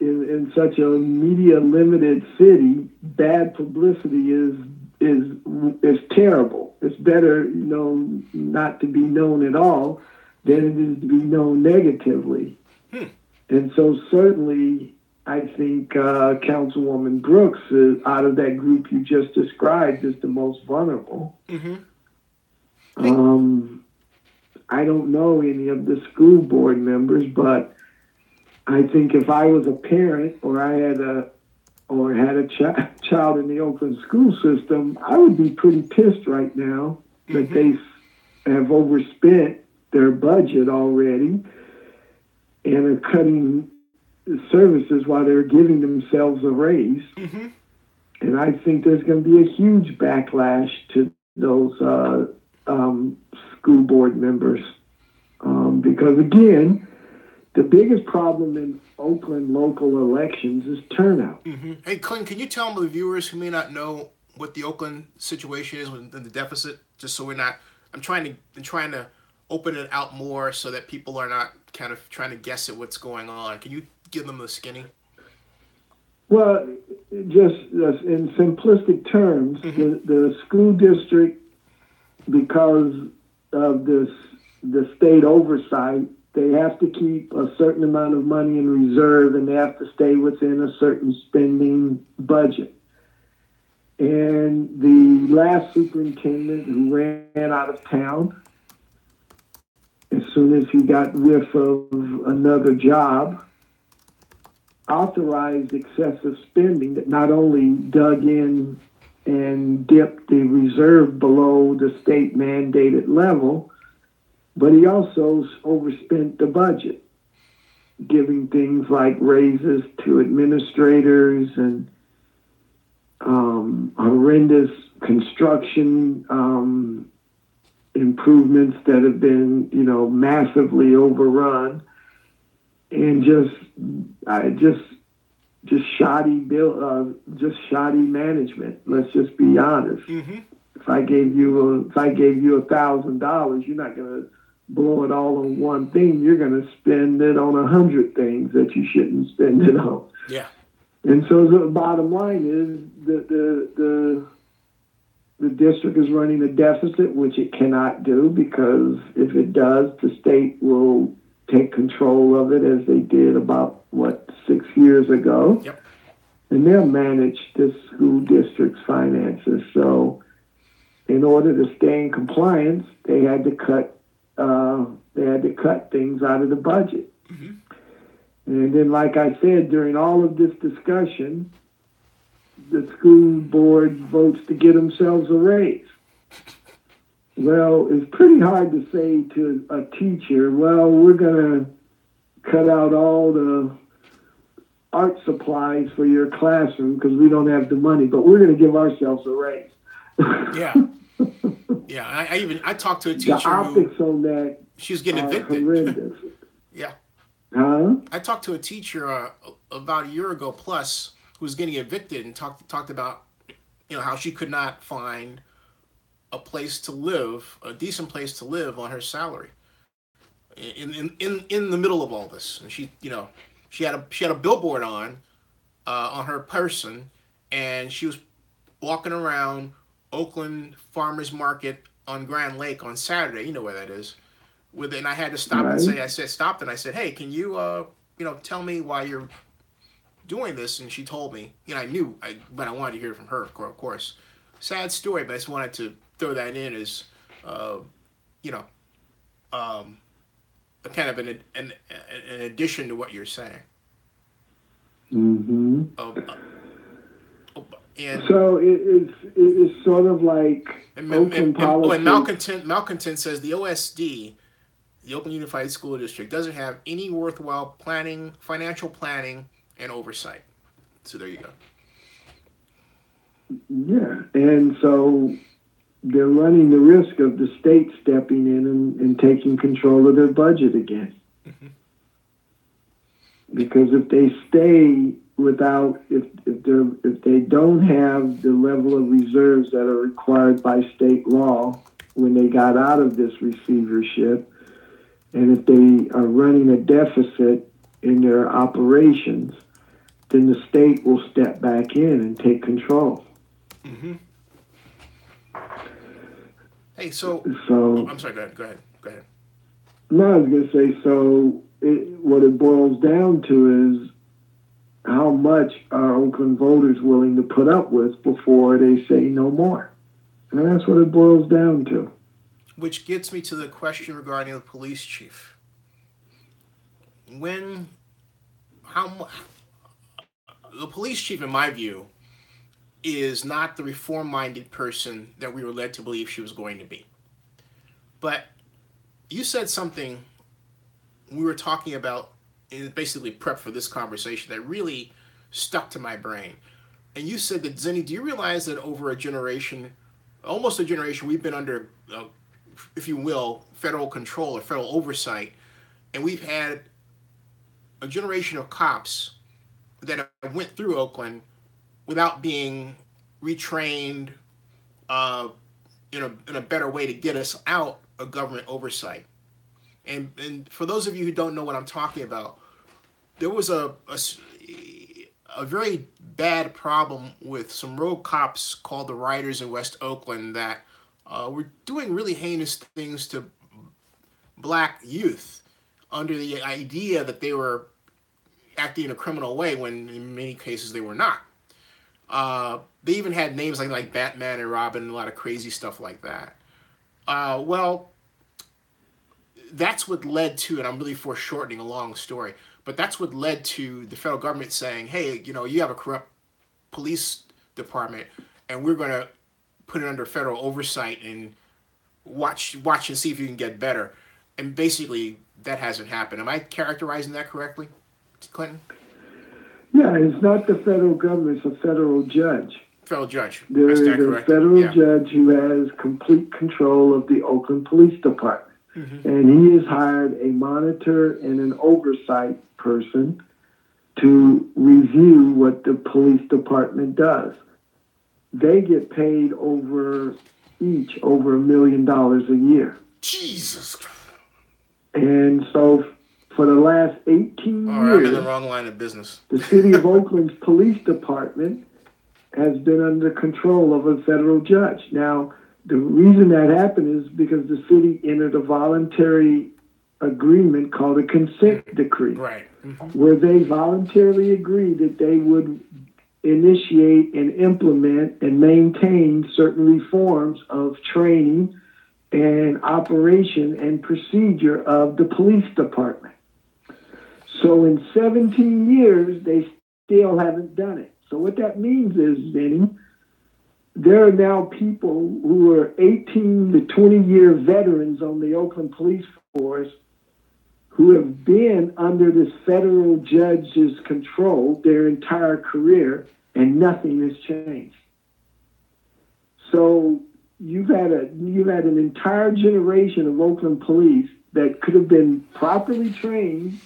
in such a media-limited city, bad publicity is terrible. It's better, you know, not to be known at all than it is to be known negatively. Hmm. And so certainly, I think Councilwoman Brooks, out of that group you just described, is the most vulnerable. Mm-hmm. I don't know any of the school board members, but I think if I was a parent or had a child in the Oakland school system, I would be pretty pissed right now that they have overspent their budget already and are cutting services while they're giving themselves a raise. Mm-hmm. And I think there's going to be a huge backlash to those school board members, because again, the biggest problem in Oakland local elections is turnout. Mm-hmm. Hey, Clint, can you tell the viewers who may not know what the Oakland situation is with the deficit? Just so we're not, I'm trying to open it out more so that people are not kind of trying to guess at what's going on. Can you give them the skinny? Well, just in simplistic terms, mm-hmm. the school district, because of the state oversight, they have to keep a certain amount of money in reserve, and they have to stay within a certain spending budget. And the last superintendent, who ran out of town as soon as he got whiff of another job, authorized excessive spending that not only dug in and dip the reserve below the state mandated level, but he also overspent the budget, giving things like raises to administrators and horrendous construction improvements that have been, you know, massively overrun, and just shoddy management. Let's just be honest. Mm-hmm. If I gave you $1,000, you're not going to blow it all on one thing. You're going to spend it on 100 things that you shouldn't spend it on. Yeah. And so the bottom line is that the district is running a deficit, which it cannot do, because if it does, the state will take control of it as they did about, 6 years ago. Yep. And they'll manage the school district's finances. So in order to stay in compliance, they had to cut things out of the budget. Mm-hmm. And then, like I said, during all of this discussion, the school board votes to give themselves a raise. Well, it's pretty hard to say to a teacher, well, we're going to cut out all the art supplies for your classroom because we don't have the money, but we're going to give ourselves a raise. Yeah. Yeah. I talked to a teacher. The optics on that. She was getting evicted. Horrendous. Yeah. Huh? I talked to a teacher about a year ago plus who was getting evicted and talked about, how she could not find a place to live, a decent place to live on her salary in the middle of all this. And she, she had a billboard on her person, and she was walking around Oakland Farmers Market on Grand Lake on Saturday. You know where that is. And I had to stop and say, I said, hey, can you, tell me why you're doing this? And she told me, but I wanted to hear from her, of course. Sad story, but I just wanted to throw that in as, kind of an addition to what you're saying. Mm-hmm. So it's sort of like Oakland policy. And Malcontent says the OSD, the Oakland Unified School District, doesn't have any worthwhile planning, financial planning, and oversight. So there you go. Yeah, and so they're running the risk of the state stepping in and taking control of their budget again. Mm-hmm. Because if they stay without, if they don't have the level of reserves that are required by state law when they got out of this receivership, and if they are running a deficit in their operations, then the state will step back in and take control. Mm-hmm. Hey, I'm sorry, go ahead. No, I was going to say, what it boils down to is how much are Oakland voters willing to put up with before they say no more? And that's what it boils down to. Which gets me to the question regarding the police chief. The police chief, in my view, is not the reform-minded person that we were led to believe she was going to be. But you said something we were talking about and basically prep for this conversation that really stuck to my brain. And you said that, Zinni, do you realize that over a generation, almost a generation, we've been under, if you will, federal control or federal oversight, and we've had a generation of cops that went through Oakland without being retrained in a better way to get us out of government oversight. And for those of you who don't know what I'm talking about, there was a very bad problem with some rogue cops called the Riders in West Oakland that were doing really heinous things to black youth under the idea that they were acting in a criminal way when in many cases they were not. They even had names like Batman and Robin, and a lot of crazy stuff like that. That's what led to, and I'm really foreshortening a long story, but that's what led to the federal government saying, hey, you have a corrupt police department and we're going to put it under federal oversight and watch and see if you can get better. And basically that hasn't happened. Am I characterizing that correctly, Clinton? Yeah, it's not the federal government, it's a federal judge. Federal judge. There is a federal judge who has complete control of the Oakland Police Department. Mm-hmm. And he has hired a monitor and an oversight person to review what the police department does. They get paid over $1 million a year. Jesus Christ. And so for the last 18 years, I'm in the wrong line of business. The city of Oakland's police department has been under control of a federal judge. Now, the reason that happened is because the city entered a voluntary agreement called a consent decree, right, where they voluntarily agreed that they would initiate and implement and maintain certain reforms of training and operation and procedure of the police department. So in 17 years, they still haven't done it. So what that means is, Vinny, there are now people who are 18 to 20-year veterans on the Oakland Police Force who have been under this federal judge's control their entire career, and nothing has changed. So you've had an entire generation of Oakland police that could have been properly trained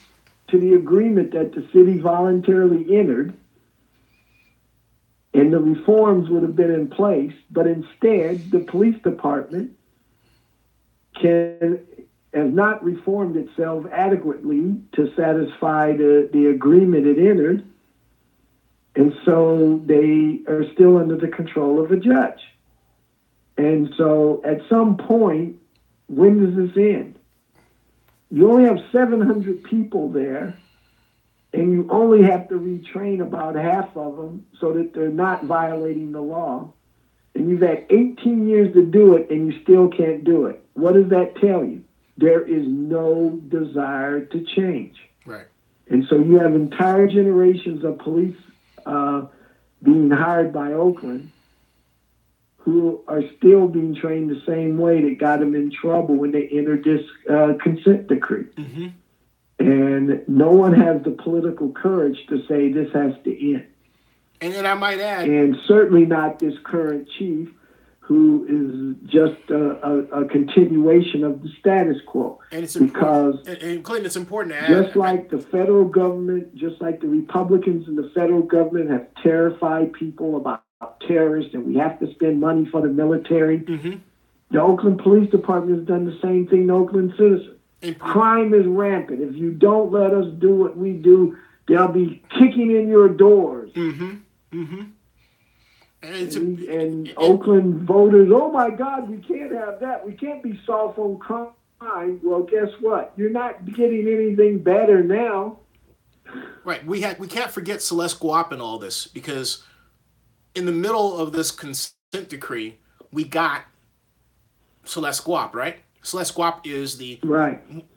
to the agreement that the city voluntarily entered, and the reforms would have been in place, but instead the police department has not reformed itself adequately to satisfy the agreement it entered, and so they are still under the control of a judge. And so at some point, when does this end? You only have 700 people there, and you only have to retrain about half of them so that they're not violating the law. And you've had 18 years to do it, and you still can't do it. What does that tell you? There is no desire to change. Right. And so you have entire generations of police being hired by Oakland who are still being trained the same way that got them in trouble when they entered this consent decree. Mm-hmm. And no one has the political courage to say this has to end. And then I might add... And certainly not this current chief, who is just a continuation of the status quo. And it's important, because, and Clinton, it's important to add... Just like the federal government, just like the Republicans in the federal government have terrified people about terrorists and we have to spend money for the military, mm-hmm. the Oakland Police Department has done the same thing to Oakland citizens. Crime is rampant. If you don't let us do what we do, they'll be kicking in your doors. Mm-hmm. Mm-hmm. And Oakland voters, oh my God, we can't have that. We can't be soft on crime. Well, guess what? You're not getting anything better now. Right. We can't forget Celeste Guap in all this, because in the middle of this consent decree, we got Celeste Guap, right? Celeste Guap is the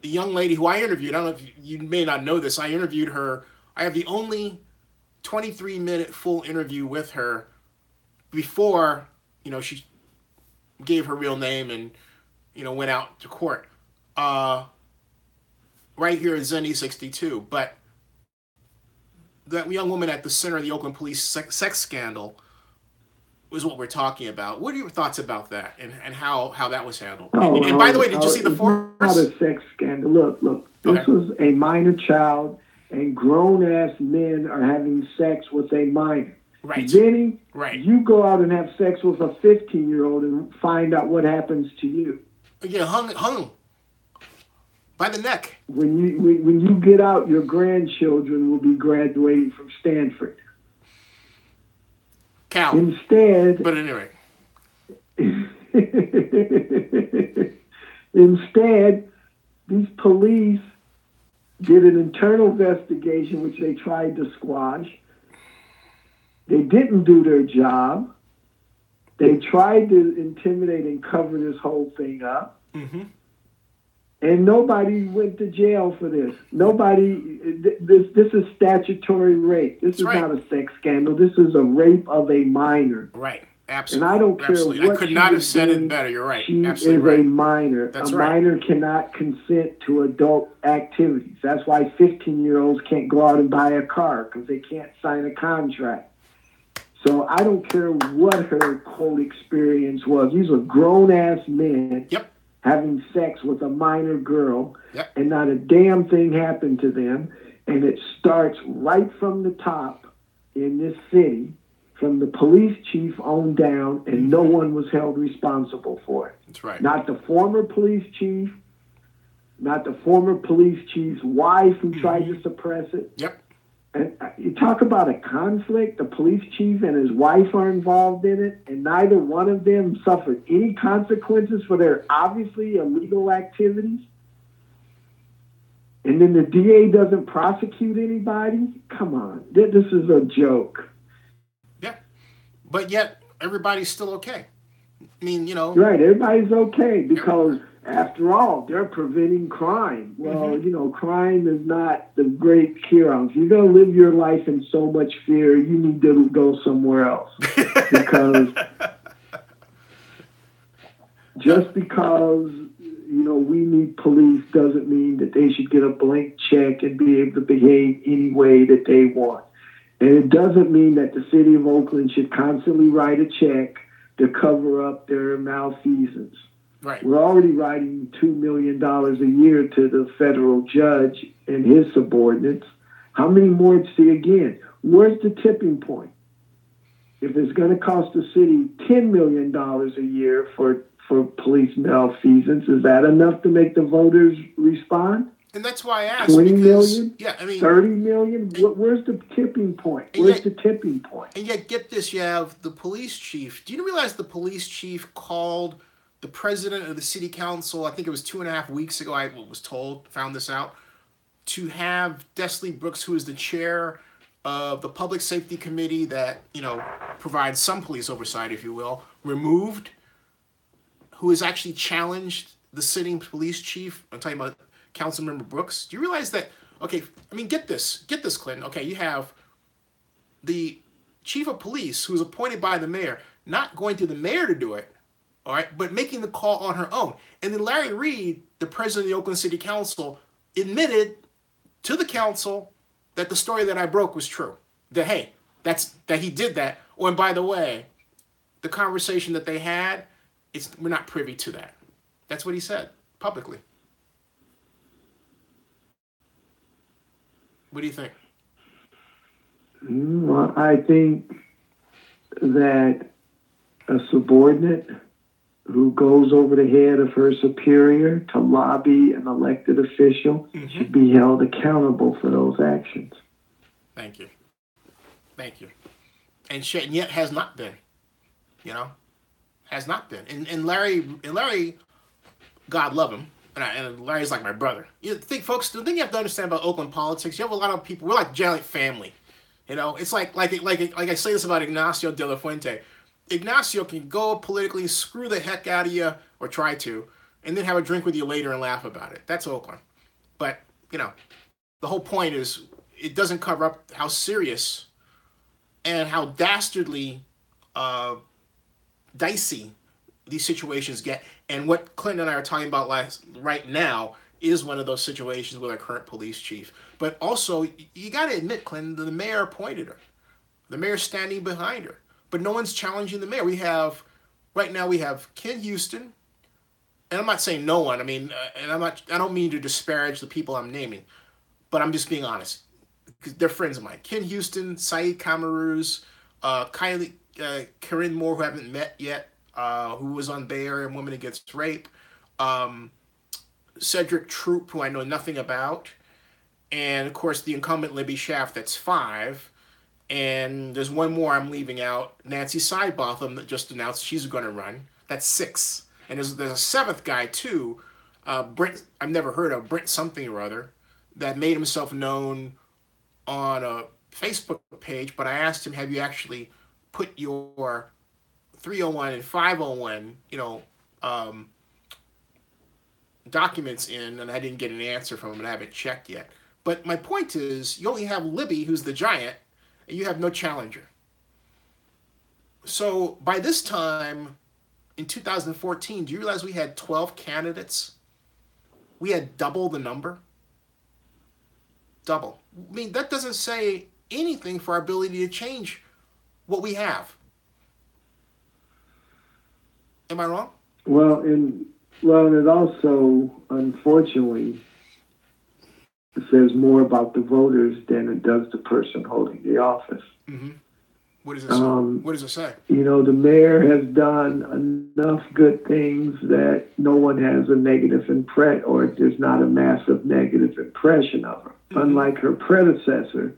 young lady who I interviewed. I don't know if you may not know this. I interviewed her. I have the only 23-minute full interview with her before, she gave her real name and, went out to court right here in Zendy 62. But that young woman at the center of the Oakland police sex scandal was what we're talking about. What are your thoughts about that and how that was handled? And by the way, did you see the force? Not a sex scandal. Look. This was a minor child, and grown-ass men are having sex with a minor. Right. Vinny, you go out and have sex with a 15-year-old and find out what happens to you. Yeah, hung by the neck. When you get out, your grandchildren will be graduating from Stanford. Count. Instead, but anyway, these police did an internal investigation, which they tried to squash. They didn't do their job. They tried to intimidate and cover this whole thing up. Mm-hmm. And nobody went to jail for this. This is statutory rape. This is not a sex scandal. This is a rape of a minor. Right. Absolutely. And I don't care what I could not have said it better. You're right. She Absolutely is right. A minor. That's a minor cannot consent to adult activities. That's why 15-year-olds can't go out and buy a car, because they can't sign a contract. So I don't care what her quote experience was. These are grown-ass men. Yep. Having sex with a minor girl, yep. And not a damn thing happened to them. And it starts right from the top in this city, from the police chief on down, and no one was held responsible for it. That's right. Not the former police chief, not the former police chief's wife who tried to suppress it. Yep. And you talk about a conflict. The police chief and his wife are involved in it, and neither one of them suffered any consequences for their obviously illegal activities. and then the DA doesn't prosecute anybody? Come on. This is a joke. Yeah. But yet, everybody's still okay. I mean, you know. Right. Everybody's okay because, after all, they're preventing crime. Well, you know, crime is not the great cure. If you're going to live your life in so much fear, you need to go somewhere else. Because just because, you know, we need police doesn't mean that they should get a blank check and be able to behave any way that they want. And it doesn't mean that the city of Oakland should constantly write a check to cover up their malfeasance. Right. We're already writing $2 million a year to the federal judge and his subordinates. How many more to see again? Where's the tipping point? If it's going to cost the city $10 million a year for police malfeasance, is that enough to make the voters respond? And that's why I asked. 20 million? Yeah, I mean, 30 million? Where's the tipping point? And yet, get this, you have the police chief. Do you realize the police chief called the president of the city council, I think it was 2.5 weeks ago, I was told, found this out, to have Desley Brooks, who is the chair of the public safety committee that, you know, provides some police oversight, if you will, removed, who has actually challenged the sitting police chief. I'm talking about Councilmember Brooks. Do you realize that? Okay, I mean, get this, Clinton. Okay, you have the chief of police who's appointed by the mayor, not going to the mayor to do it, all right, but making the call on her own. And then Larry Reed, the president of the Oakland City Council, admitted to the council that the story that I broke was true. That, hey, that he did that. Oh, and by the way, the conversation that they had, we're not privy to that. That's what he said publicly. What do you think? Well, I think that a subordinate who goes over the head of her superior to lobby an elected official should be held accountable for those actions. Thank you. And yet has not been, you know, has not been. And Larry, God love him. And Larry's like my brother. You think, folks, the thing you have to understand about Oakland politics, you have a lot of people. We're like giant family, you know. It's like I say this about Ignacio De La Fuente. Ignacio can go politically, screw the heck out of you, or try to, and then have a drink with you later and laugh about it. That's Oakland. But you know, the whole point is it doesn't cover up how serious and how dastardly, dicey these situations get. And what Clinton and I are talking about right now is one of those situations with our current police chief. But also, you got to admit, Clinton, the mayor appointed her. The mayor's standing behind her. But no one's challenging the mayor. Right now we have Ken Houston, and I'm not saying no one. I mean, and I don't mean to disparage the people I'm naming, but I'm just being honest. They're friends of mine. Ken Houston, Saeed Camaruz, Karen Moore, who I haven't met yet, who was on Bay Area Women Against Rape, Cedric Troop, who I know nothing about, and, of course, the incumbent Libby Schaaf, that's 5, and there's one more I'm leaving out, Nancy Sidebotham, that just announced she's going to run, that's 6, and there's a 7th guy, too, Brent, I've never heard of, Brent something or other, that made himself known on a Facebook page, but I asked him, have you actually put your 301 and 501, you know, documents in, and I didn't get an answer from him, and I haven't checked yet. But my point is, you only have Libby, who's the giant, and you have no challenger. So by this time, in 2014, do you realize we had 12 candidates? We had double the number. Double. I mean, that doesn't say anything for our ability to change what we have. Am I wrong? Well, and it also, unfortunately, says more about the voters than it does the person holding the office. Mm-hmm. What does it say? What does it say? You know, the mayor has done enough good things that no one has a negative impression, or there's not a massive negative impression of her. Mm-hmm. Unlike her predecessor,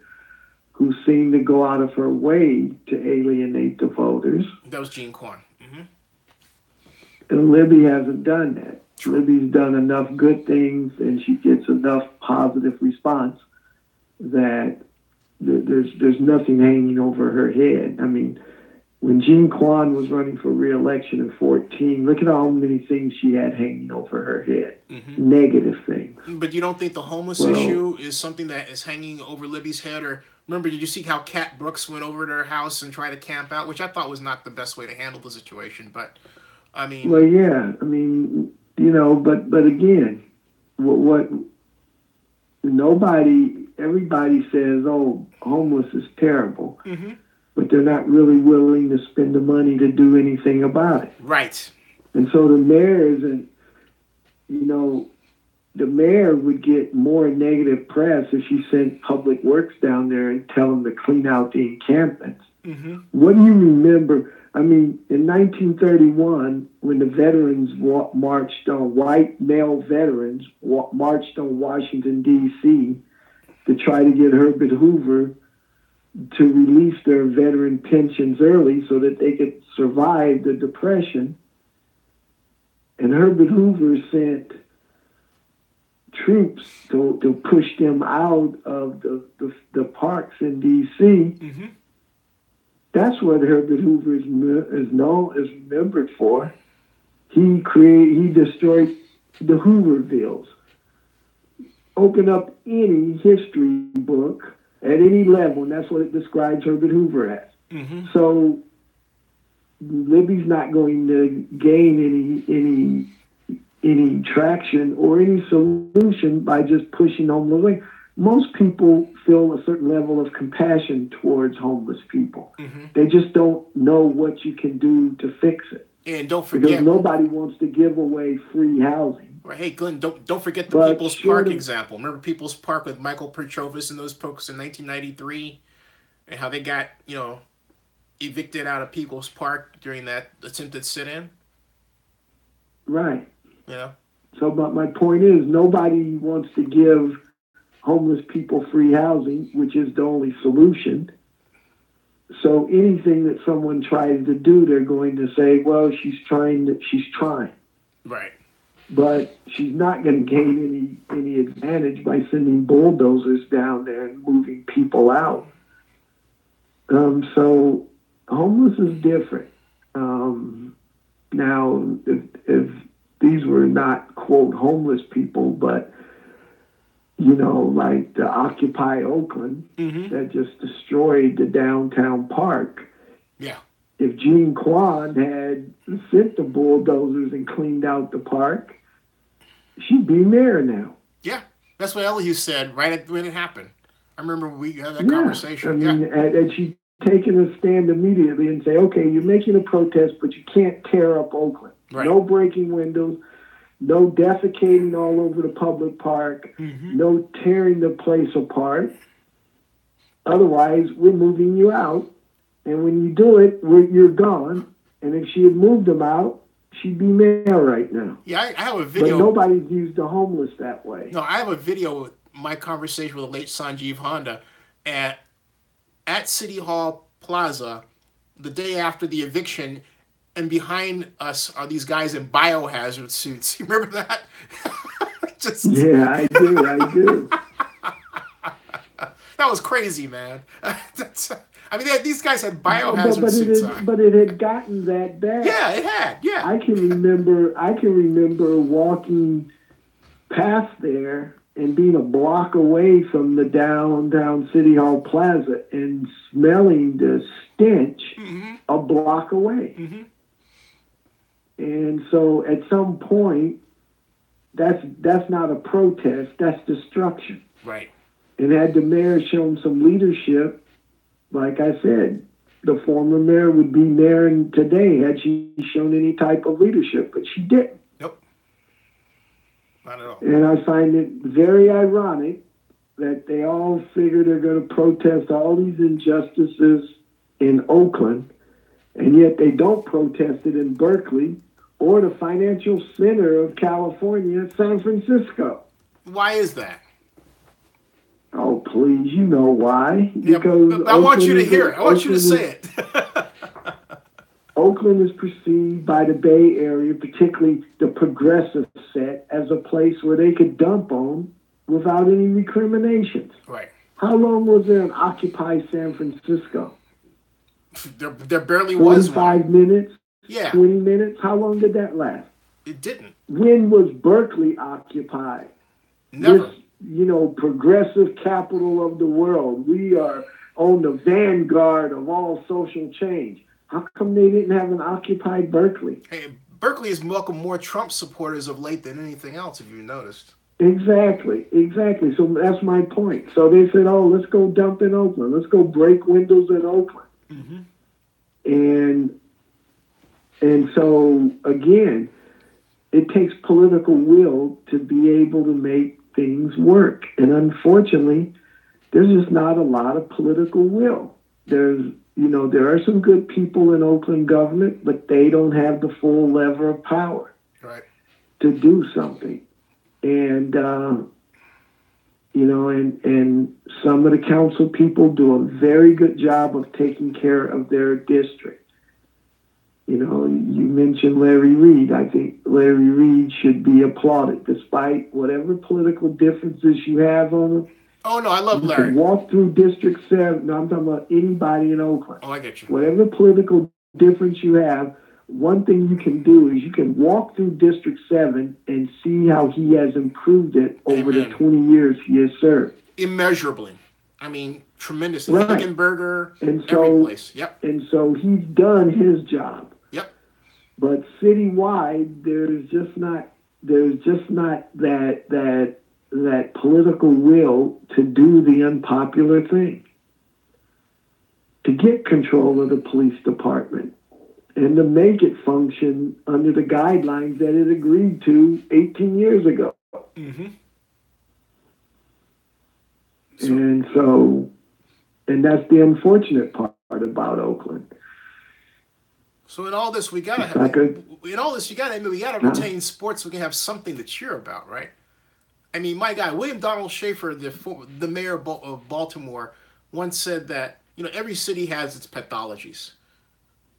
who seemed to go out of her way to alienate the voters. That was Jean Corn. Mm-hmm. And Libby hasn't done that. Libby's done enough good things and she gets enough positive response that there's nothing hanging over her head. I mean, when Jean Quan was running for re-election in 2014, look at how many things she had hanging over her head. Mm-hmm. Negative things. But you don't think the homeless issue is something that is hanging over Libby's head? Or remember, did you see how Kat Brooks went over to her house and tried to camp out, which I thought was not the best way to handle the situation, but I mean... Well, yeah, I mean, you know, but again, what nobody, everybody says, oh, homeless is terrible. Mm-hmm. But they're not really willing to spend the money to do anything about it. Right. And so the mayor isn't, you know, the mayor would get more negative press if she sent public works down there and tell them to clean out the encampments. Mm-hmm. What do you remember? I mean, in 1931, when the veterans marched on, white male veterans marched on Washington, D.C. to try to get Herbert Hoover to release their veteran pensions early so that they could survive the Depression. And Herbert Hoover sent troops to push them out of the parks in D.C. Mm-hmm. That's what Herbert Hoover is remembered for. He destroyed the Hoovervilles. Open up any history book at any level, and that's what it describes Herbert Hoover as. Mm-hmm. So Libby's not going to gain any traction or any solution by just pushing homeless away. Most people feel a certain level of compassion towards homeless people. Mm-hmm. They just don't know what you can do to fix it. And don't forget, because nobody wants to give away free housing. Right. Hey, Glenn, don't forget the People's Park example. Remember People's Park with Michael Petrovich and those folks in 1993, and how they got, you know, evicted out of People's Park during that attempted sit-in? Right. Yeah. So, but my point is, nobody wants to give homeless people free housing, which is the only solution. So anything that someone tries to do, they're going to say, well, she's trying. Right. But she's not going to gain any advantage by sending bulldozers down there and moving people out. So homeless is different. Now, if these were not, quote, homeless people, but, you know, like the Occupy Oakland, mm-hmm. that just destroyed the downtown park. Yeah. If Jean Quan had sent the bulldozers and cleaned out the park, she'd be mayor now. Yeah, that's what Elihu said right when it happened. I remember we had that conversation. I mean, and she'd taken a stand immediately and say, okay, you're making a protest, but you can't tear up Oakland. Right. No breaking windows, no defecating all over the public park, mm-hmm. no tearing the place apart. Otherwise, we're moving you out. And when you do it, you're gone. And if she had moved them out, she'd be mayor right now. Yeah, I have a video. But nobody's used the homeless that way. No, I have a video of my conversation with the late Sanjeev Honda at City Hall Plaza the day after the eviction, and behind us are these guys in biohazard suits. You remember that? Yeah, I do. That was crazy, man. I mean, these guys had biohazard suits on. But it had gotten that bad. Yeah, it had. Yeah. I can remember walking past there and being a block away from the downtown City Hall Plaza and smelling the stench mm-hmm. a block away. Mm-hmm. And so, at some point, that's not a protest. That's destruction. Right. And had the mayor shown some leadership, like I said, the former mayor would be mayor today had she shown any type of leadership, but she didn't. Nope. Not at all. And I find it very ironic that they all figure they're going to protest all these injustices in Oakland, and yet they don't protest it in Berkeley or the financial center of California, San Francisco. Why is that? Oh, please, you know why. Because I want you to hear it. I want you to say it. Oakland is perceived by the Bay Area, particularly the progressive set, as a place where they could dump on without any recriminations. Right. How long was there an Occupy San Francisco? There barely was one. 45 minutes? Yeah. 20 minutes? How long did that last? It didn't. When was Berkeley occupied? Never. This, progressive capital of the world. We are on the vanguard of all social change. How come they didn't have an occupied Berkeley? Hey, Berkeley has welcomed more Trump supporters of late than anything else, if you noticed. Exactly. So that's my point. So they said, oh, let's go dump in Oakland. Let's go break windows in Oakland. Mm-hmm. And so, again, it takes political will to be able to make things work. And unfortunately, there's just not a lot of political will. There are some good people in Oakland government, but they don't have the full lever of power to do something. And, and some of the council people do a very good job of taking care of their district. You mentioned Larry Reed. I think Larry Reed should be applauded despite whatever political differences you have on him. Oh, no, I love Larry. Walk through District 7. No, I'm talking about anybody in Oakland. Oh, I get you. Whatever political difference you have, one thing you can do is you can walk through District 7 and see how he has improved it over the 20 years he has served. Immeasurably. I mean, tremendously. Right. Hickenberger, every place. Yep. And so he's done his job. Yep. But citywide, there's just not that political will to do the unpopular thing, to get control of the police department and to make it function under the guidelines that it agreed to 18 years ago. Mm-hmm. And that's the unfortunate part about Oakland. So in all this, we gotta retain sports. We can have something to cheer about, right? I mean, my guy, William Donald Schaefer, the mayor of Baltimore, once said that, every city has its pathologies,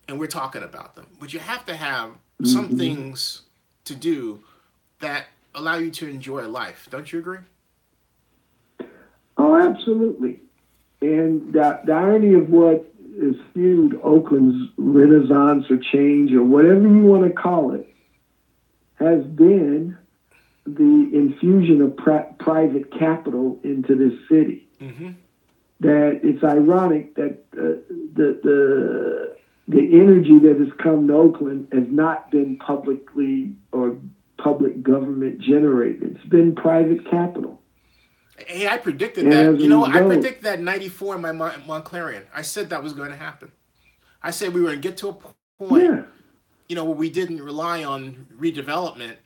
and we're talking about them. But you have to have some mm-hmm. things to do that allow you to enjoy life. Don't you agree? Oh, absolutely. And the irony of what is fueled Oakland's renaissance or change or whatever you want to call it has been the infusion of private capital into this city. Mm-hmm. That it's ironic that the energy that has come to Oakland has not been public government generated. It's been private capital. Hey, I predicted that. I predicted that in 94 in my Montclairian. I said that was going to happen. I said we were going to get to a point, where we didn't rely on redevelopment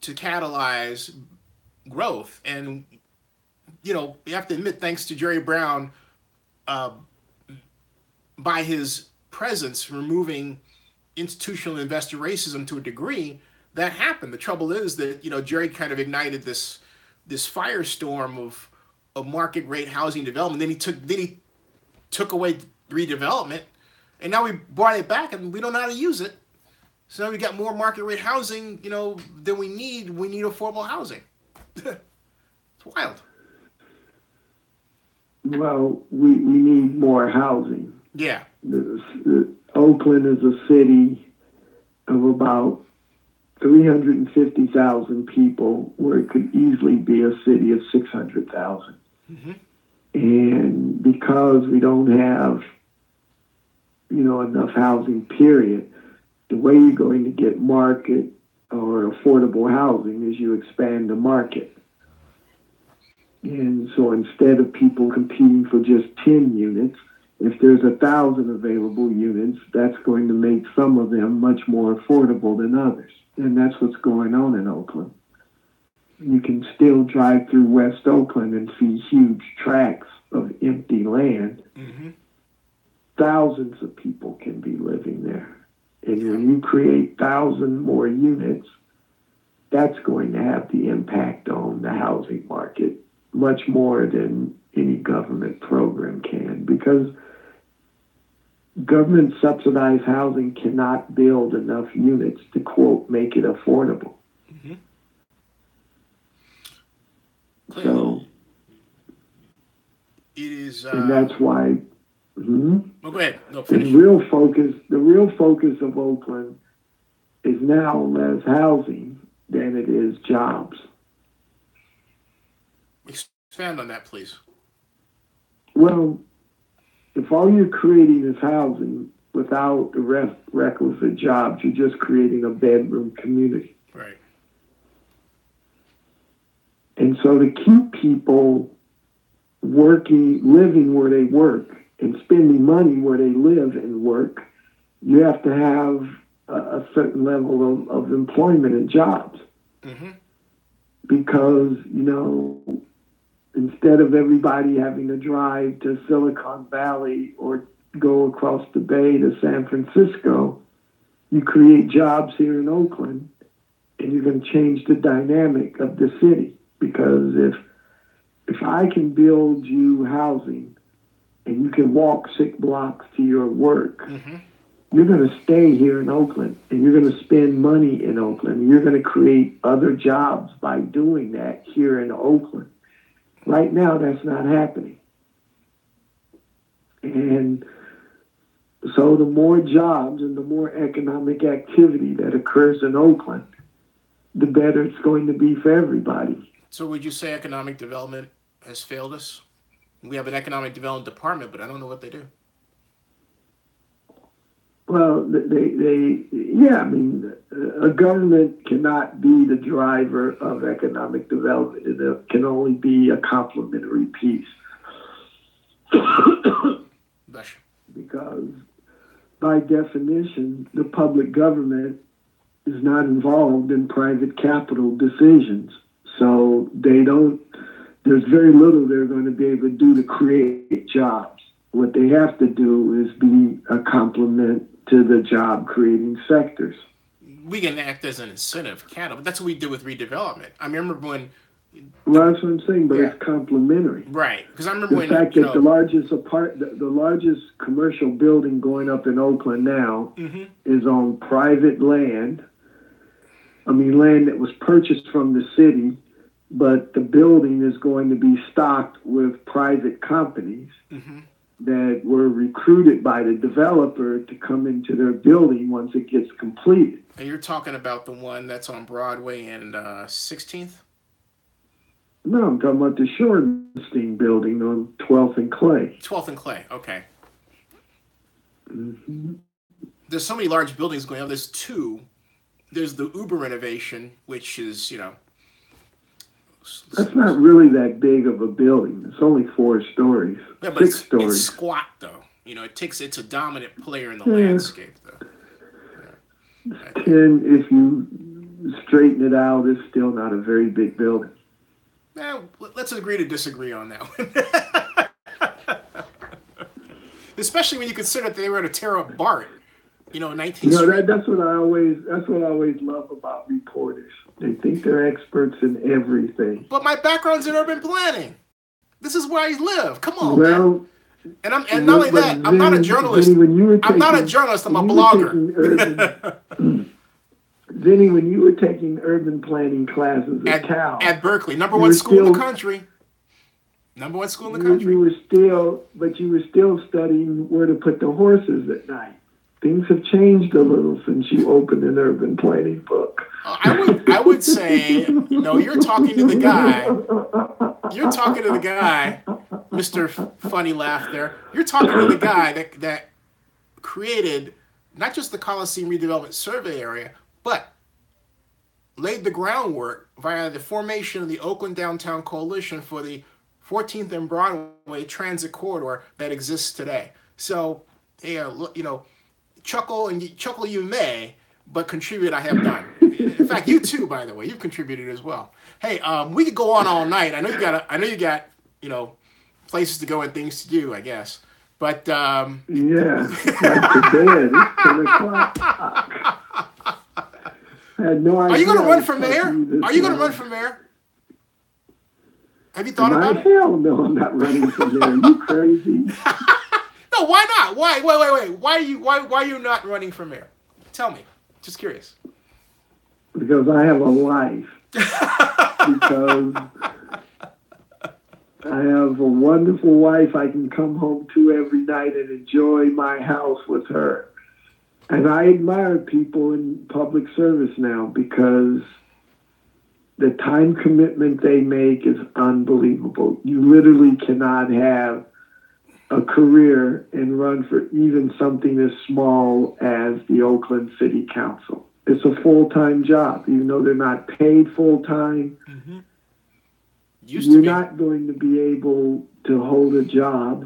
to catalyze growth. And, you have to admit, thanks to Jerry Brown, by his presence, removing institutional investor racism to a degree, that happened. The trouble is that, Jerry kind of ignited this firestorm of market rate housing development. Then he took away redevelopment, and now we brought it back and we don't know how to use it. So now we got more market rate housing, than we need. We need affordable housing. It's wild. Well, we need more housing. Yeah. Oakland is a city of about 350,000 people, where it could easily be a city of 600,000. Mm-hmm. And because we don't have, enough housing, period, the way you're going to get market or affordable housing is you expand the market. And so instead of people competing for just 10 units, if there's 1,000 available units, that's going to make some of them much more affordable than others. And that's what's going on in Oakland. You can still drive through West Oakland and see huge tracts of empty land. Mm-hmm. Thousands of people can be living there. And when you create 1,000 more units, that's going to have the impact on the housing market much more than any government program can, because government subsidized housing cannot build enough units to, quote, make it affordable. Mm-hmm. So it is, and that's why. Mm-hmm. Oh, go ahead. No, finish. The real focus of Oakland is now less housing than it is jobs. Expand on that, please. Well, if all you're creating is housing without the requisite jobs, you're just creating a bedroom community. Right. And so to keep people working, living where they work, and spending money where they live and work, you have to have a certain level of employment and jobs. Mm-hmm. Because, you know, instead of everybody having to drive to Silicon Valley or go across the bay to San Francisco, you create jobs here in Oakland, and you're going to change the dynamic of the city. Because if I can build you housing and you can walk 6 blocks to your work, mm-hmm. you're going to stay here in Oakland, and you're going to spend money in Oakland, and you're going to create other jobs by doing that here in Oakland. Right now, that's not happening. And so the more jobs and the more economic activity that occurs in Oakland, the better it's going to be for everybody. So would you say economic development has failed us? We have an economic development department, but I don't know what they do. Well, a government cannot be the driver of economic development. It can only be a complementary piece. Because by definition, the public government is not involved in private capital decisions. So there's very little they're going to be able to do to create jobs. What they have to do is be a complement to the job creating sectors. We can act as an incentive, can't it? That's what we do with redevelopment. I remember when... Well, that's what I'm saying, but it's complementary. Right, because I remember the fact that the largest commercial building going up in Oakland now mm-hmm. is on private land. I mean, land that was purchased from the city, but the building is going to be stocked with private companies mm-hmm. that were recruited by the developer to come into their building once it gets completed. And you're talking about the one that's on Broadway and 16th? No, I'm talking about the Shorenstein building on 12th and Clay. 12th and Clay, okay. Mm-hmm. There's so many large buildings going on. There's two. There's the Uber renovation, which is, you know... That's not really that big of a building. It's only 4 stories, yeah, but 6 stories. It's squat, though. You know, it's a dominant player in the landscape, though. Yeah. Right. 10, if you straighten it out, it's still not a very big building. Let's agree to disagree on that one. Especially when you consider that they were to tear up BART. You know, 19th Street. That's what I always love about reporters. They think they're experts in everything. But my background's in urban planning. This is where I live. Come on, man. And not only that, I'm not a journalist. I'm not a journalist. I'm a blogger. Vinny, when you were taking urban planning classes at Cal, at Berkeley, number one school in the country, you were still studying where to put the horses at night. Things have changed a little since you opened an urban planning book. I would say, no, you're talking to the guy, Mr. Funny Laugh there. You're talking to the guy that created not just the Coliseum Redevelopment Survey Area, but laid the groundwork via the formation of the Oakland Downtown Coalition for the 14th and Broadway transit corridor that exists today. So, yeah, you know, chuckle you may, but contribute I have done. In fact, you too, by the way, you've contributed as well. Hey, we could go on all night. I know you got places to go and things to do, I guess. But yeah, back to bed. It's 10:00. I had no idea. Are you going to run for mayor? Have you thought about it? Hell no, I'm not running for mayor. Are you crazy? No, why not? Wait. Why are you not running for mayor? Tell me. Just curious. Because I have a life. Because I have a wonderful wife I can come home to every night and enjoy my house with her. And I admire people in public service now because the time commitment they make is unbelievable. You literally cannot have a career and run for even something as small as the Oakland City Council. It's a full-time job, even though they're not paid full-time. Mm-hmm. You're not going to be able to hold a job,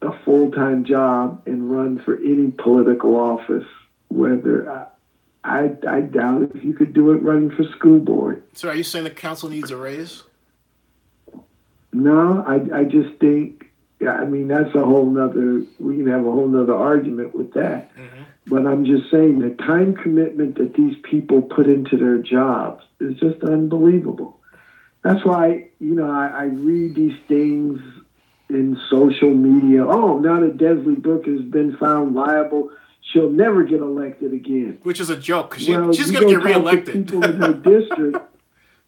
a full-time job, and run for any political office. Whether I doubt if you could do it running for school board. So, are you saying the council needs a raise? No, I just think. Yeah, I mean that's a whole nother. We can have a whole nother argument with that. Mm-hmm. But I'm just saying the time commitment that these people put into their jobs is just unbelievable. That's why, you know, I read these things in social media. Oh, now that Desiree Booker has been found liable, she'll never get elected again. Which is a joke. She's going to get reelected. People in her district.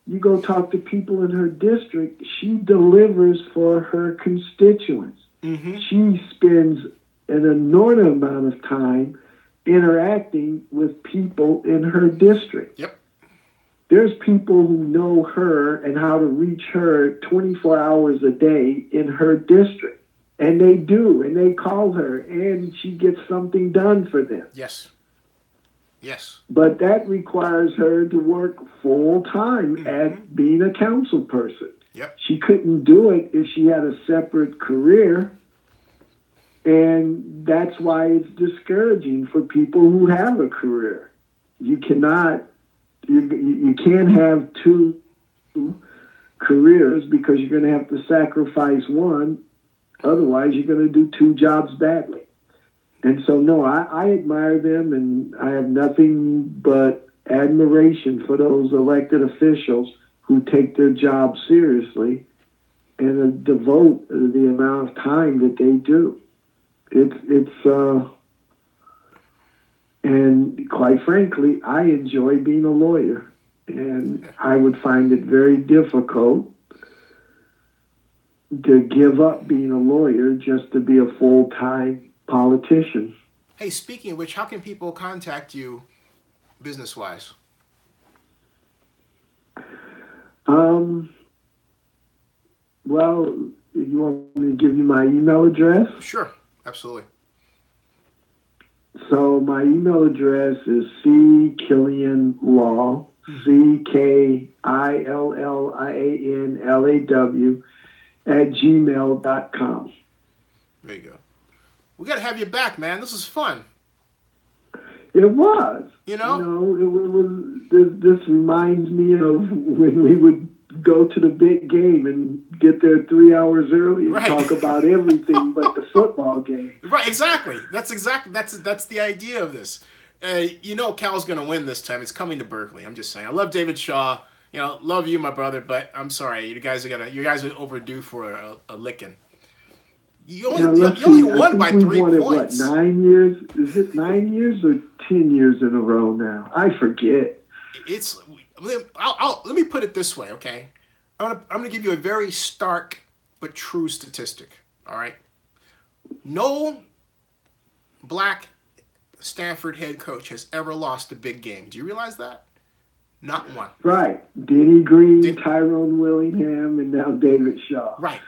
You go talk to people in her district. She delivers for her constituents. Mm-hmm. She spends an enormous amount of time interacting with people in her district. Yep. There's people who know her and how to reach her 24 hours a day in her district. And they do, and they call her, and she gets something done for them. Yes. But that requires her to work full time mm-hmm. at being a council person. Yep. She couldn't do it if she had a separate career. And that's why it's discouraging for people who have a career. You can't have two careers because you're going to have to sacrifice one. Otherwise, you're going to do two jobs badly. And so, no, I admire them, and I have nothing but admiration for those elected officials who take their job seriously and devote the amount of time that they do. And quite frankly, I enjoy being a lawyer, and I would find it very difficult to give up being a lawyer just to be a full-time politician. Hey, speaking of which, how can people contact you business-wise? Well, you want me to give you my email address? Sure. Absolutely. So my email address is ckillianlaw, ckillianlaw @gmail.com. There you go. We got to have you back, man. This is fun. It was. This reminds me of when we would go to the big game and get there 3 hours early and talk about everything but the football game. Right, exactly. That's the idea of this. Cal's going to win this time. It's coming to Berkeley. I'm just saying. I love David Shaw. Love you, my brother. But I'm sorry, you guys are overdue for a licking. You only won by 3 points. What, 9 years? Is it 9 years or 10 years in a row now? I forget. Let me put it this way, okay? I'm going to give you a very stark but true statistic, all right? No black Stanford head coach has ever lost a big game. Do you realize that? Not one. Right. Denny Green, Tyrone Willingham, and now David Shaw. Right.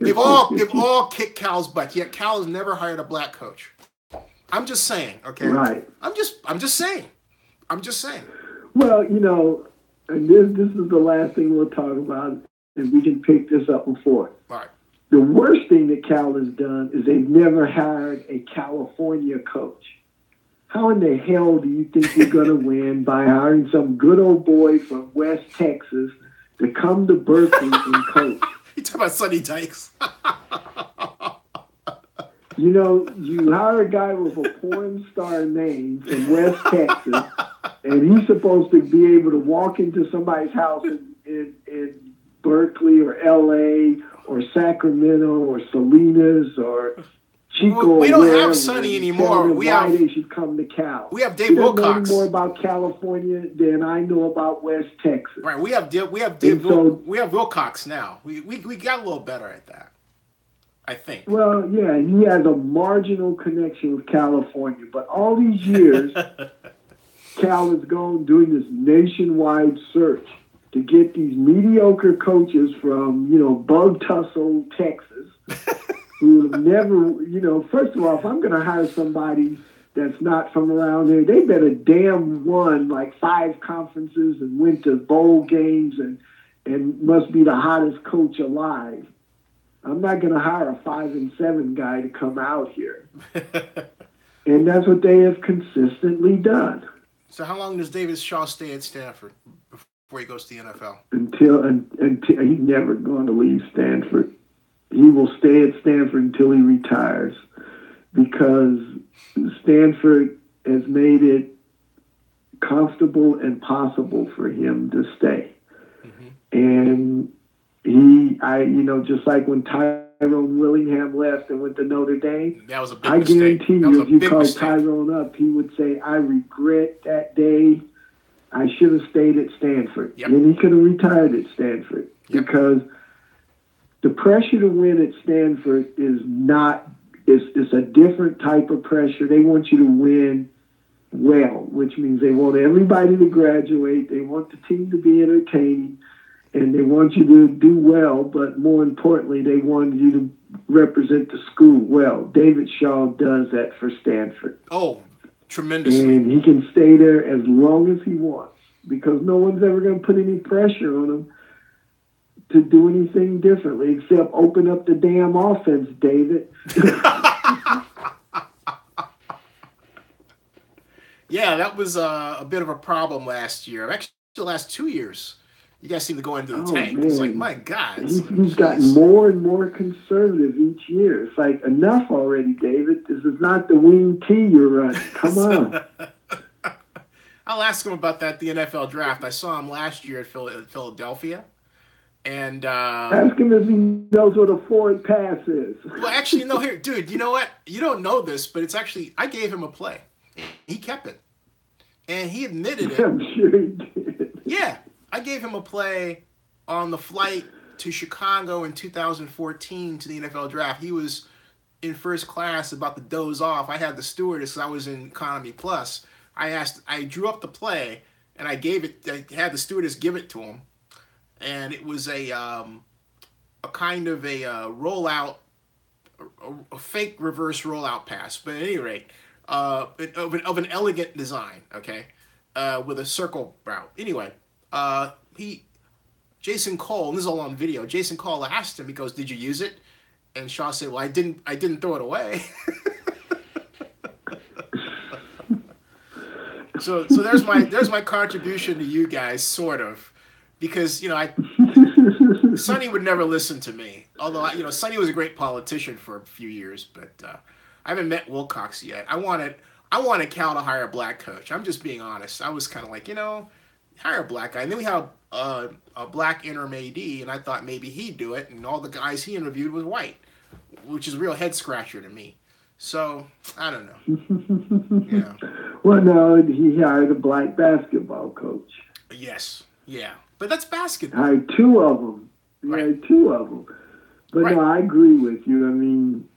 They've all kicked Cal's butt, yet Cal has never hired a black coach. I'm just saying, okay? Right. I'm just saying. Well, and this is the last thing we'll talk about, and we can pick this up before. All right. The worst thing that Cal has done is they've never hired a California coach. How in the hell do you think you're going to win by hiring some good old boy from West Texas to come to Berkeley and coach? You talking about Sonny Dykes? You hire a guy with a porn star name from West Texas, and he's supposed to be able to walk into somebody's house and Berkeley or L.A. or Sacramento or Salinas or Chico. We don't have Sonny anymore. We have, they should come to Cal. We have Dave Wilcox. Know more about California than I know about West Texas. Right. We have Wilcox now. We got a little better at that, I think. Well, yeah, he has a marginal connection with California, but all these years, Cal has gone doing this nationwide search to get these mediocre coaches from, Bug Tussle, Texas, who have never, first of all, if I'm going to hire somebody that's not from around here, they better damn won like 5 conferences and went to bowl games and must be the hottest coach alive. I'm not going to hire a 5-7 guy to come out here. And that's what they have consistently done. So how long does David Shaw stay at Stanford before he goes to the NFL? Until he's never going to leave Stanford. He will stay at Stanford until he retires, because Stanford has made it comfortable and possible for him to stay. Mm-hmm. And just like when Tyrone Willingham left and went to Notre Dame, that was a big mistake. I guarantee you, if you called Tyrone up, he would say, I regret that day. I should have stayed at Stanford. Yep. And he could have retired at Stanford, yep, because the pressure to win at Stanford is not, it's a different type of pressure. They want you to win well, which means they want everybody to graduate. They want the team to be entertaining. And they want you to do well, but more importantly, they want you to represent the school well. David Shaw does that for Stanford. Oh, tremendously. And he can stay there as long as he wants, because no one's ever going to put any pressure on him to do anything differently except open up the damn offense, David. Yeah, that was a bit of a problem last year. Actually, the last 2 years. You guys seem to go into the tank. Man. It's like, my God. He's gotten more and more conservative each year. It's like, enough already, David. This is not the wing T you're running. Come on. I'll ask him about that, the NFL draft. I saw him last year at Philadelphia. And ask him if he knows what a forward pass is. Well, actually, no, here, dude, you know what? You don't know this, but it's actually, I gave him a play. He kept it. And he admitted it. I'm sure he did. Yeah. I gave him a play on the flight to Chicago in 2014 to the NFL draft. He was in first class, about to doze off. I had the stewardess, because I was in Economy Plus. I drew up the play, and I had the stewardess give it to him. And it was a kind of a rollout, a fake reverse rollout pass. But at any rate, of an elegant design, okay, with a circle route. Anyway. Jason Cole, and this is all on video, Jason Cole asked him, he goes, did you use it? And Shaw said, well, I didn't throw it away. So there's my contribution to you guys, sort of, because, Sonny would never listen to me. Although, Sonny was a great politician for a few years, but, I haven't met Wilcox yet. I wanted Cal to hire a black coach. I'm just being honest. I was kind of like, hire a black guy. And then we had a black interim AD, and I thought maybe he'd do it, and all the guys he interviewed was white, which is a real head-scratcher to me. So, I don't know. Yeah. Well, no, he hired a black basketball coach. Yes, yeah. But that's basketball. Hired two of them. Right. But right. No, I agree with you. I mean,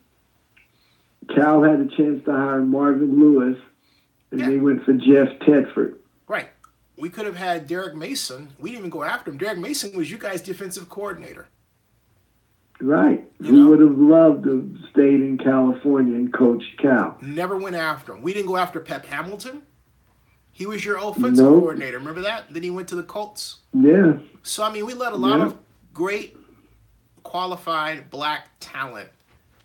Cal had a chance to hire Marvin Lewis, and They went for Jeff Tedford. Right. We could have had Derek Mason. We didn't even go after him. Derek Mason was you guys' defensive coordinator. Right. We would have loved to have stayed in California and coached Cal. Never went after him. We didn't go after Pep Hamilton. He was your offensive coordinator. Remember that? Then he went to the Colts. Yeah. So, we let a lot of great, qualified black talent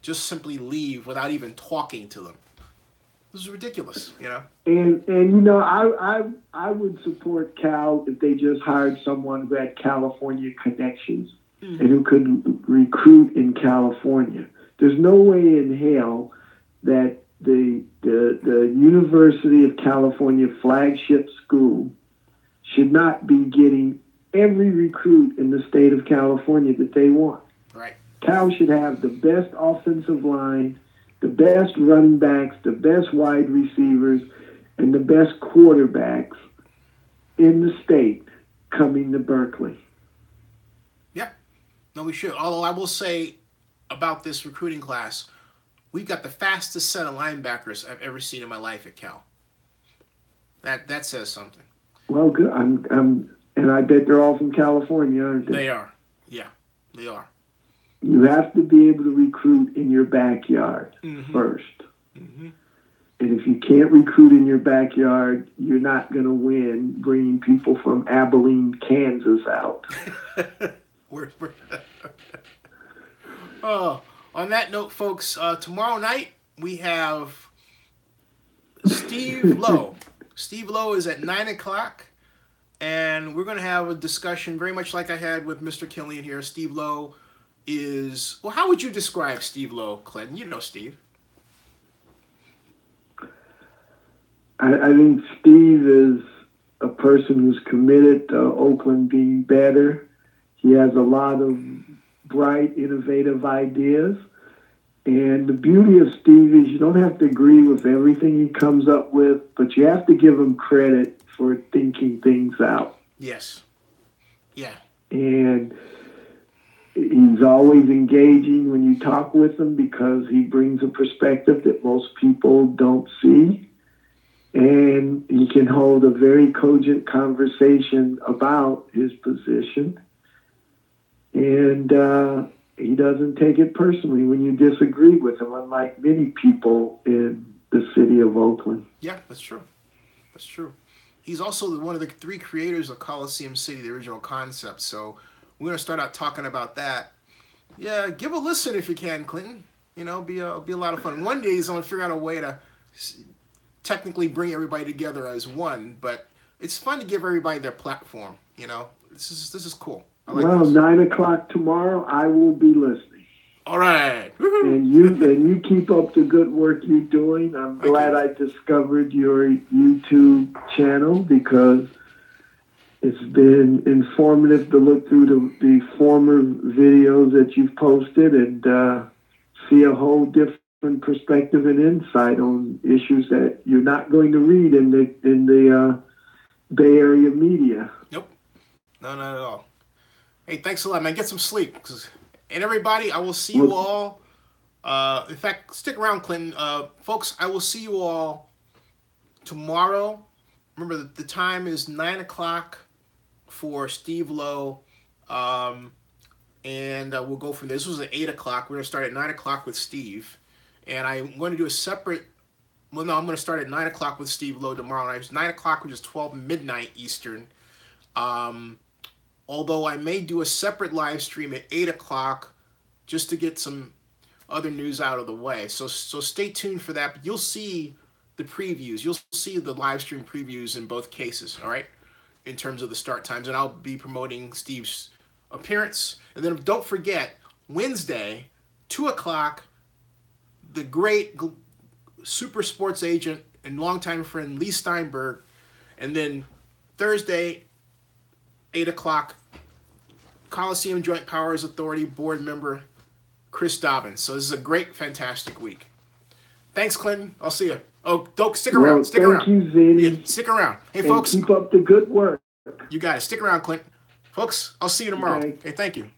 just simply leave without even talking to them. This is ridiculous, And I would support Cal if they just hired someone who had California connections and who could recruit in California. There's no way in hell that the University of California flagship school should not be getting every recruit in the state of California that they want. Right. Cal should have the best offensive line, the best running backs, the best wide receivers, and the best quarterbacks in the state coming to Berkeley. Yep. No, we should. Although I will say about this recruiting class, we've got the fastest set of linebackers I've ever seen in my life at Cal. That says something. Well, good. And I bet they're all from California, aren't they? They are. Yeah, they are. You have to be able to recruit in your backyard first. Mm-hmm. And if you can't recruit in your backyard, you're not going to win bringing people from Abilene, Kansas out. Oh, on that note, folks, tomorrow night we have Steve Lowe. Steve Lowe is at 9 o'clock, and we're going to have a discussion very much like I had with Mr. Killian here. Steve Lowe is, well, how would you describe Steve Lowe, Clinton? You know Steve. I think Steve is a person who's committed to Oakland being better. He has a lot of bright, innovative ideas. And the beauty of Steve is you don't have to agree with everything he comes up with, but you have to give him credit for thinking things out. Yes. Yeah. And he's always engaging when you talk with him because he brings a perspective that most people don't see. And he can hold a very cogent conversation about his position. And he doesn't take it personally when you disagree with him, unlike many people in the city of Oakland. Yeah, that's true. That's true. He's also one of the three creators of Coliseum City, the original concept. So we're going to start out talking about that. Yeah, give a listen if you can, Clinton. You know, be a lot of fun. One day he's going to figure out a way to technically bring everybody together as one, but it's fun to give everybody their platform. You know, this is cool. Well, 9 o'clock tomorrow, I will be listening. All right. And you keep up the good work you're doing. I'm glad I discovered your YouTube channel because it's been informative to look through the former videos that you've posted and see a whole different perspective and insight on issues that you're not going to read in the Bay Area media. Nope. No, not at all. Hey, thanks a lot, man. Get some sleep. And everybody, I will see you all. In fact, stick around, Clinton. Folks, I will see you all tomorrow. Remember, the time is 9 o'clock for Steve Lowe. And we'll go from there. This was at 8 o'clock. We're going to start at 9 o'clock with Steve. And I'm going to do a separate, I'm going to start at 9 o'clock with Steve Lowe tomorrow night. It's 9 o'clock, which is 12 midnight Eastern. Although I may do a separate live stream at 8 o'clock just to get some other news out of the way. So stay tuned for that. But you'll see the previews. You'll see the live stream previews in both cases, all right, in terms of the start times. And I'll be promoting Steve's appearance. And then don't forget, Wednesday, 2 o'clock, the great super sports agent and longtime friend Lee Steinberg. And then Thursday, 8 o'clock, Coliseum Joint Powers Authority board member Chris Dobbins. So this is a great, fantastic week. Thanks, Clinton. I'll see you. Oh, don't stick around. Well, thank you, Zane. Yeah, stick around. Hey, and folks. Keep up the good work. You got it. Stick around, Clinton. Folks, I'll see you tomorrow. Hey, thank you.